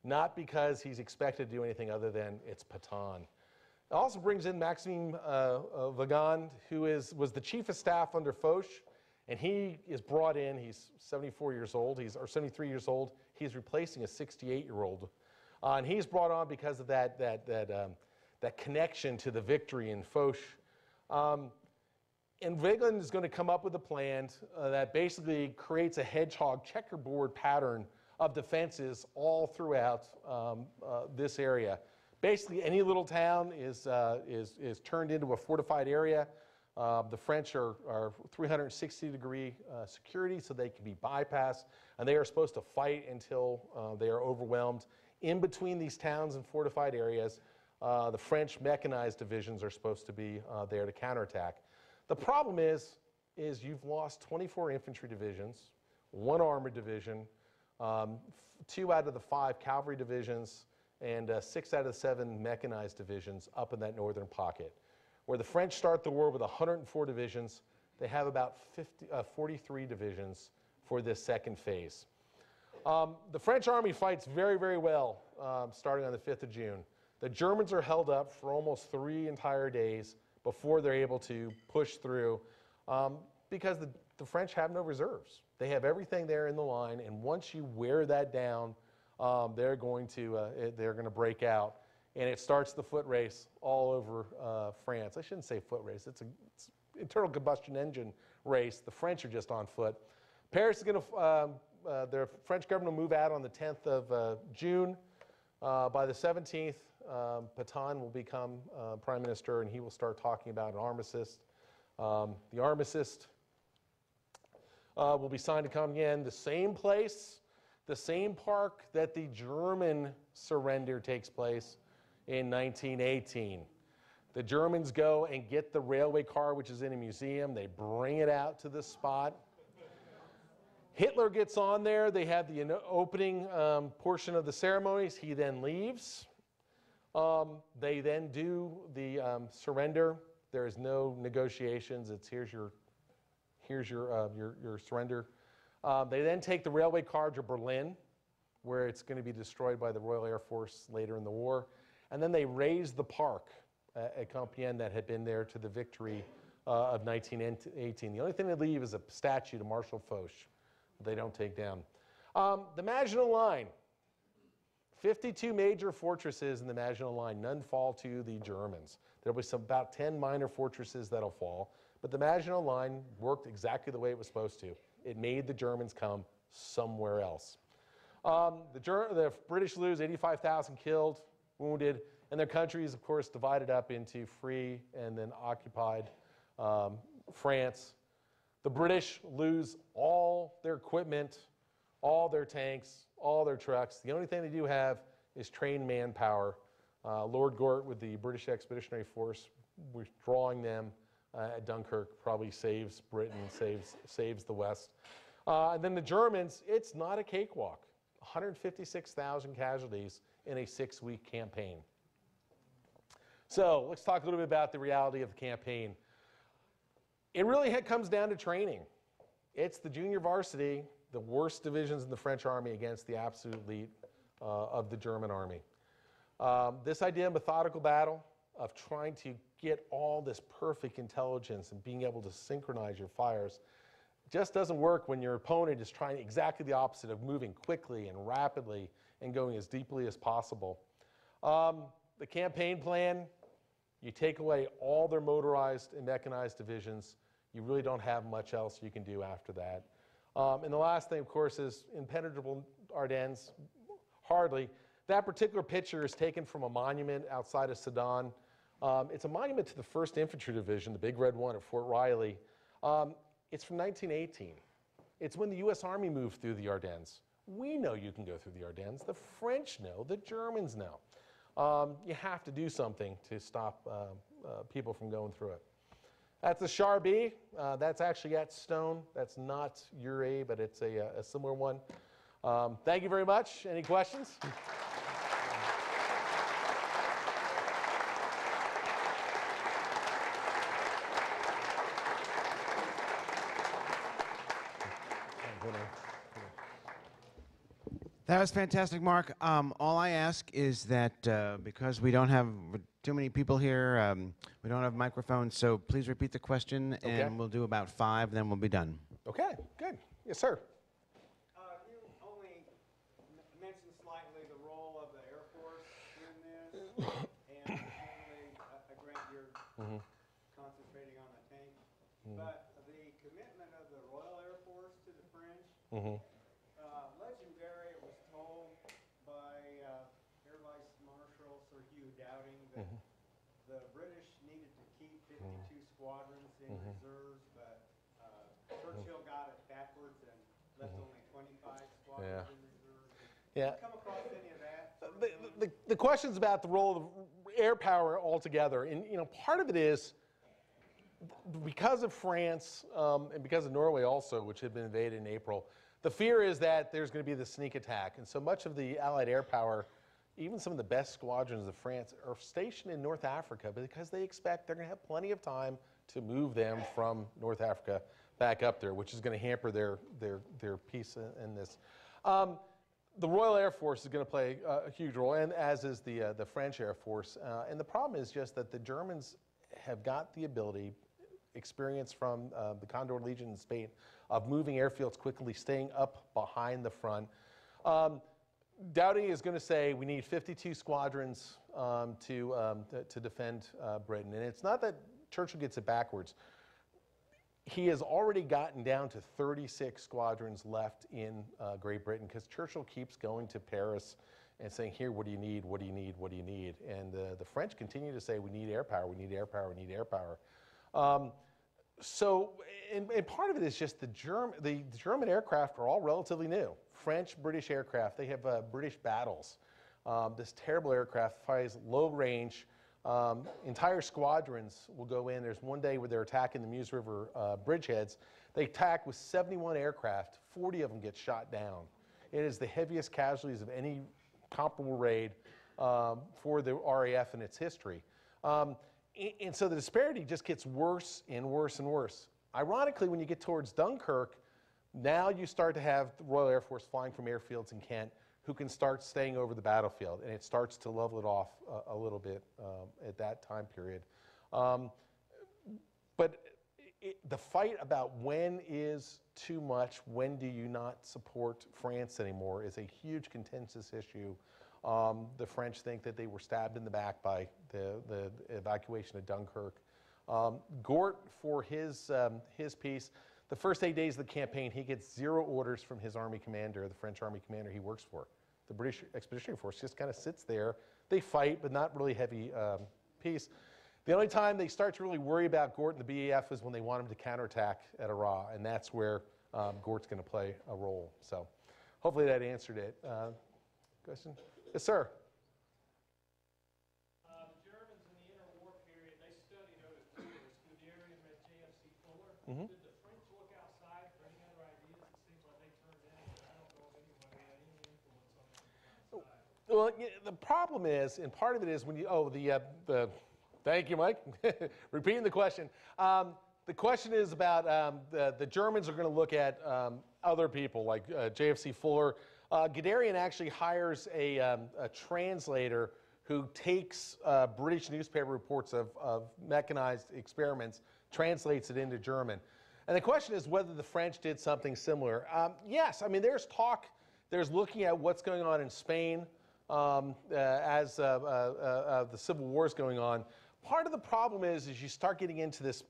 not because he's expected to do anything other than it's Pétain. It also brings in Maxime Vigand, who was the chief of staff under Foch, and he is brought in. He's 74 years old. He's or 73 years old. He's replacing a 68-year-old, and he's brought on because of that connection to the victory in Foch. And Vigeland is going to come up with a plan that basically creates a hedgehog checkerboard pattern of defenses all throughout this area. Basically, any little town is turned into a fortified area. The French are 360-degree security, so they can be bypassed, and they are supposed to fight until they are overwhelmed. In between these towns and fortified areas, the French mechanized divisions are supposed to be there to counterattack. The problem is you've lost 24 infantry divisions, 1 armored division, 2 out of the 5 cavalry divisions, and 6 out of 7 mechanized divisions up in that northern pocket. Where the French start the war with 104 divisions, they have about 43 divisions for this second phase. The French army fights very, very well starting on the 5th of June. The Germans are held up for almost 3 entire days before they're able to push through because the French have no reserves. They have everything there in the line, and once you wear that down, they're going to break out, and it starts the foot race all over France. I shouldn't say foot race. It's internal combustion engine race. The French are just on foot. Paris is going to the French government will move out on the 10th of June. By the 17th, Pétain will become prime minister, and he will start talking about an armistice. The armistice will be signed in Compiègne, the same place, the same park that the German surrender takes place in 1918. The Germans go and get the railway car, which is in a museum. They bring it out to this spot. Hitler gets on there. They have the opening portion of the ceremonies. He then leaves. They then do the surrender. There is no negotiations. It's here's your surrender. They then take the railway car to Berlin, where it's going to be destroyed by the Royal Air Force later in the war. And then they raise the park at Compiègne that had been there to the victory of 1918. The only thing they leave is a statue to Marshal Foch. They don't take down. The Maginot Line. 52 major fortresses in the Maginot Line. None fall to the Germans. There was about 10 minor fortresses that'll fall. But the Maginot Line worked exactly the way it was supposed to. It made the Germans come somewhere else. The British lose 85,000 killed, wounded, and their country is, of course, divided up into free and then occupied France. The British lose all their equipment, all their tanks, all their trucks. The only thing they do have is trained manpower. Lord Gort with the British Expeditionary Force withdrawing them at Dunkirk probably saves Britain, saves the West. And then the Germans, it's not a cakewalk. 156,000 casualties in a 6-week campaign. So let's talk a little bit about the reality of the campaign. It really comes down to training. It's the junior varsity, the worst divisions in the French army against the absolute elite of the German army. This idea of methodical battle, of trying to get all this perfect intelligence and being able to synchronize your fires, just doesn't work when your opponent is trying exactly the opposite of moving quickly and rapidly and going as deeply as possible. The campaign plan, you take away all their motorized and mechanized divisions. You really don't have much else you can do after that. And the last thing, of course, is impenetrable Ardennes, hardly. That particular picture is taken from a monument outside of Sedan. It's a monument to the 1st Infantry Division, the Big Red One at Fort Riley. It's from 1918. It's when the US Army moved through the Ardennes. We know you can go through the Ardennes. The French know, the Germans know. You have to do something to stop people from going through it. That's the Charbie. That's actually at Stone. That's not Ure, but it's a similar one. Thank you very much. Any questions? That was fantastic, Mark. All I ask is that because we don't have too many people here, we don't have microphones, so please repeat the question, okay. And we'll do about 5, then we'll be done. Okay, good. Yes, sir. You only mentioned slightly the role of the Air Force in this, and only, I grant you're concentrating on the tank, but the commitment of the Royal Air Force to the French, legendary. It was told by Air Vice Marshal Sir Hugh Dowding that the British needed to keep 52 squadrons in reserves, but Churchill got it backwards and left only 25 squadrons in reserve. Yeah. Did you come across any of that? The question's about the role of air power altogether, and you know, part of it is because of France and because of Norway also, which had been invaded in April. The fear is that there's going to be the sneak attack, and so much of the Allied air power, even some of the best squadrons of France, are stationed in North Africa because they expect they're going to have plenty of time to move them from North Africa back up there, which is going to hamper their peace in this. The Royal Air Force is going to play a huge role, and as is the French Air Force. And the problem is just that the Germans have got the ability, experience from the Condor Legion in Spain, of moving airfields quickly, staying up behind the front. Dowding is going to say we need 52 squadrons to defend Britain. And it's not that Churchill gets it backwards. He has already gotten down to 36 squadrons left in Great Britain because Churchill keeps going to Paris and saying, here, what do you need, what do you need, what do you need? And the French continue to say, we need air power, we need air power, we need air power. So, and part of it is just the German aircraft are all relatively new. French, British aircraft, they have British battles. This terrible aircraft flies low range. Entire squadrons will go in. There's one day where they're attacking the Meuse River bridgeheads. They attack with 71 aircraft. 40 of them get shot down. It is the heaviest casualties of any comparable raid for the RAF in its history. And so the disparity just gets worse and worse and worse. Ironically, when you get towards Dunkirk, now you start to have the Royal Air Force flying from airfields in Kent, who can start staying over the battlefield, and it starts to level it off a little bit at that time period. But the fight about when is too much, when do you not support France anymore, is a huge contentious issue. The French think that they were stabbed in the back by the evacuation of Dunkirk. Gort, for his piece, the first 8 days of the campaign, he gets zero orders from his army commander, the French army commander he works for. The British Expeditionary Force just kind of sits there. They fight, but not really heavy peace. The only time they start to really worry about Gort and the BEF is when they want him to counterattack at Arras, and that's where Gort's going to play a role. So hopefully that answered it. Question? Yes, sir. The Germans in the interwar period, they studied over the years. Guderian met J.F.C. Fuller. Mm-hmm. Well, the problem is, and part of it is when you, thank you, Mike, repeating the question. The question is about the Germans are going to look at other people like JFC Fuller. Guderian actually hires a translator who takes British newspaper reports of mechanized experiments, translates it into German. And the question is whether the French did something similar. Yes, I mean, there's talk, there's looking at what's going on in Spain. As the Civil War is going on, part of the problem is you start getting into this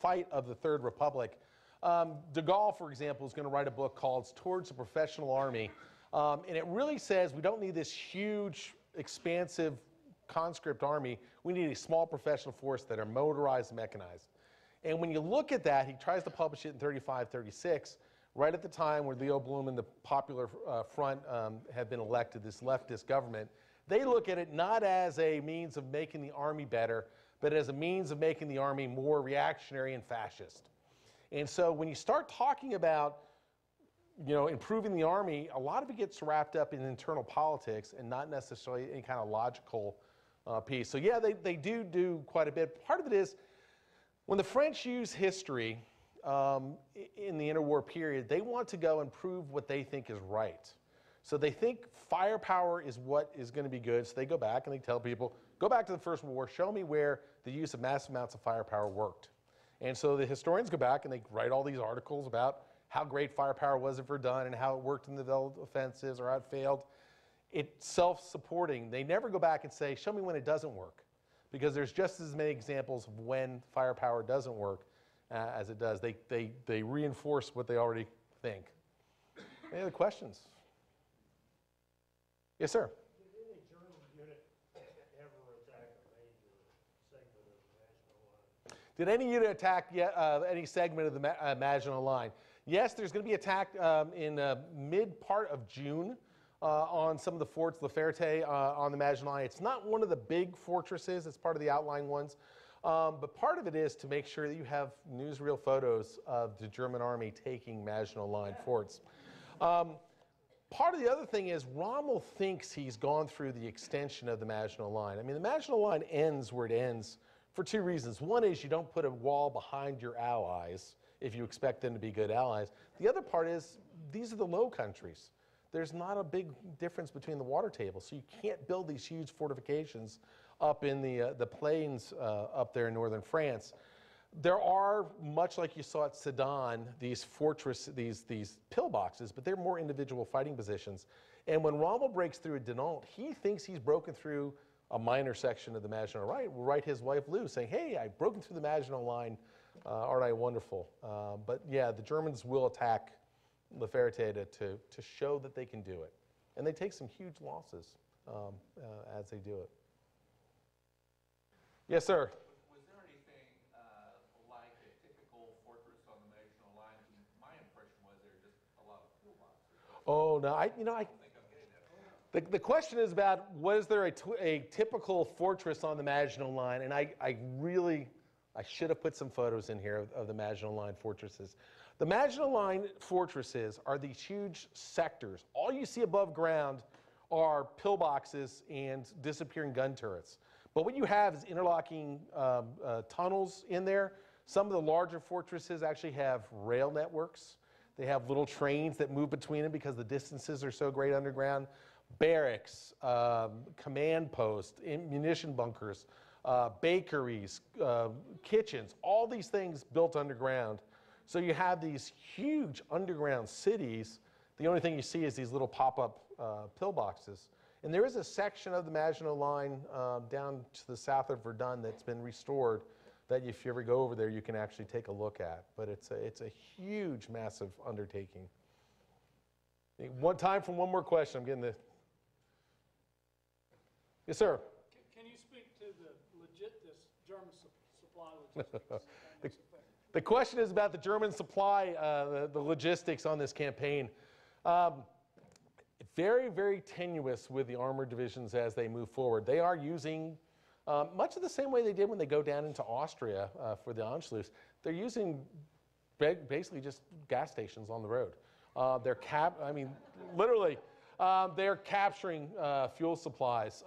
fight of the Third Republic. De Gaulle, for example, is going to write a book called "Towards a Professional Army," and it really says we don't need this huge, expansive conscript army. We need a small professional force that are motorized, mechanized. And when you look at that, he tries to publish it in 35, 36. Right at the time where Leo Blum and the Popular Front had been elected, this leftist government, they look at it not as a means of making the army better, but as a means of making the army more reactionary and fascist. And so when you start talking about, you know, improving the army, a lot of it gets wrapped up in internal politics and not necessarily any kind of logical piece. So yeah, they do quite a bit. Part of it is when the French use history, in the interwar period, they want to go and prove what they think is right. So they think firepower is what is going to be good, so they go back and they tell people, go back to the First World War, show me where the use of massive amounts of firepower worked. And so the historians go back and they write all these articles about how great firepower was at Verdun and how it worked in the Veld offensives or how it failed. It's self-supporting. They never go back and say, show me when it doesn't work, because there's just as many examples of when firepower doesn't work as it does. They reinforce what they already think. Any other questions? Yes, sir? Did any German unit ever attack a major segment of the Maginot Line? Did any unit attack any segment of the Maginot Line? Yes, there's going to be attack in mid part of June on some of the forts, Laferte on the Maginot Line. It's not one of the big fortresses. It's part of the outlying ones. But part of it is to make sure that you have newsreel photos of the German army taking Maginot Line forts. Part of the other thing is Rommel thinks he's gone through the extension of the Maginot Line. I mean, the Maginot Line ends where it ends for two reasons. One is you don't put a wall behind your allies if you expect them to be good allies. The other part is these are the Low Countries. There's not a big difference between the water table, so you can't build these huge fortifications up in the plains up there in northern France. There are, much like you saw at Sedan, these fortresses, these pillboxes, but they're more individual fighting positions. And when Rommel breaks through at Dinant, he thinks he's broken through a minor section of the Maginot Line. We'll write his wife Lou saying, hey, I've broken through the Maginot Line, aren't I wonderful? But yeah, the Germans will attack Laferte to show that they can do it. And they take some huge losses as they do it. Yes, sir? Was there anything like a typical fortress on the Maginot Line? My impression was there were just a lot of toolboxes. Oh, no. I don't think I'm getting that. The question is about, was there a typical fortress on the Maginot Line? And I should have put some photos in here of the Maginot Line fortresses. The Maginot Line fortresses are these huge sectors. All you see above ground are pillboxes and disappearing gun turrets. But what you have is interlocking tunnels in there. Some of the larger fortresses actually have rail networks. They have little trains that move between them because the distances are so great underground. Barracks, command posts, munition bunkers, bakeries, kitchens, all these things built underground. So you have these huge underground cities. The only thing you see is these little pop-up pillboxes. And there is a section of the Maginot Line down to the south of Verdun that's been restored that if you ever go over there, you can actually take a look at. But it's a huge, massive undertaking. One time for one more question. I'm getting the... Yes, sir? Can you speak to this German supply logistics? The question is about the German supply, the logistics on this campaign. Very, very tenuous with the armored divisions as they move forward. They are using much of the same way they did when they go down into Austria for the Anschluss. They're using basically just gas stations on the road. They're capturing fuel supplies.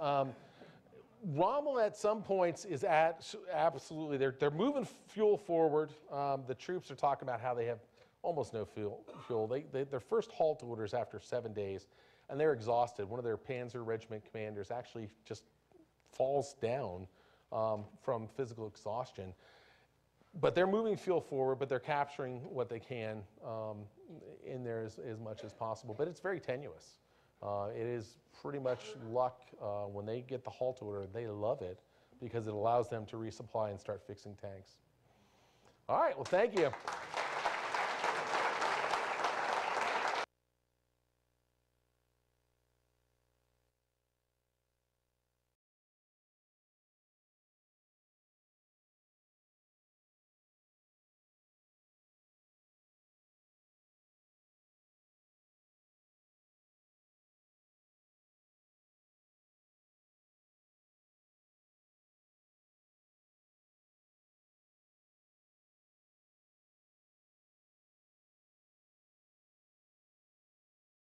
Rommel at some points is absolutely, they're moving fuel forward. The troops are talking about how they have almost no fuel. Their first halt orders after 7 days, and they're exhausted. One of their Panzer regiment commanders actually just falls down from physical exhaustion. But they're moving fuel forward, but they're capturing what they can in there as much as possible. But it's very tenuous. It is pretty much luck. When they get the halt order, they love it because it allows them to resupply and start fixing tanks. All right, well, thank you.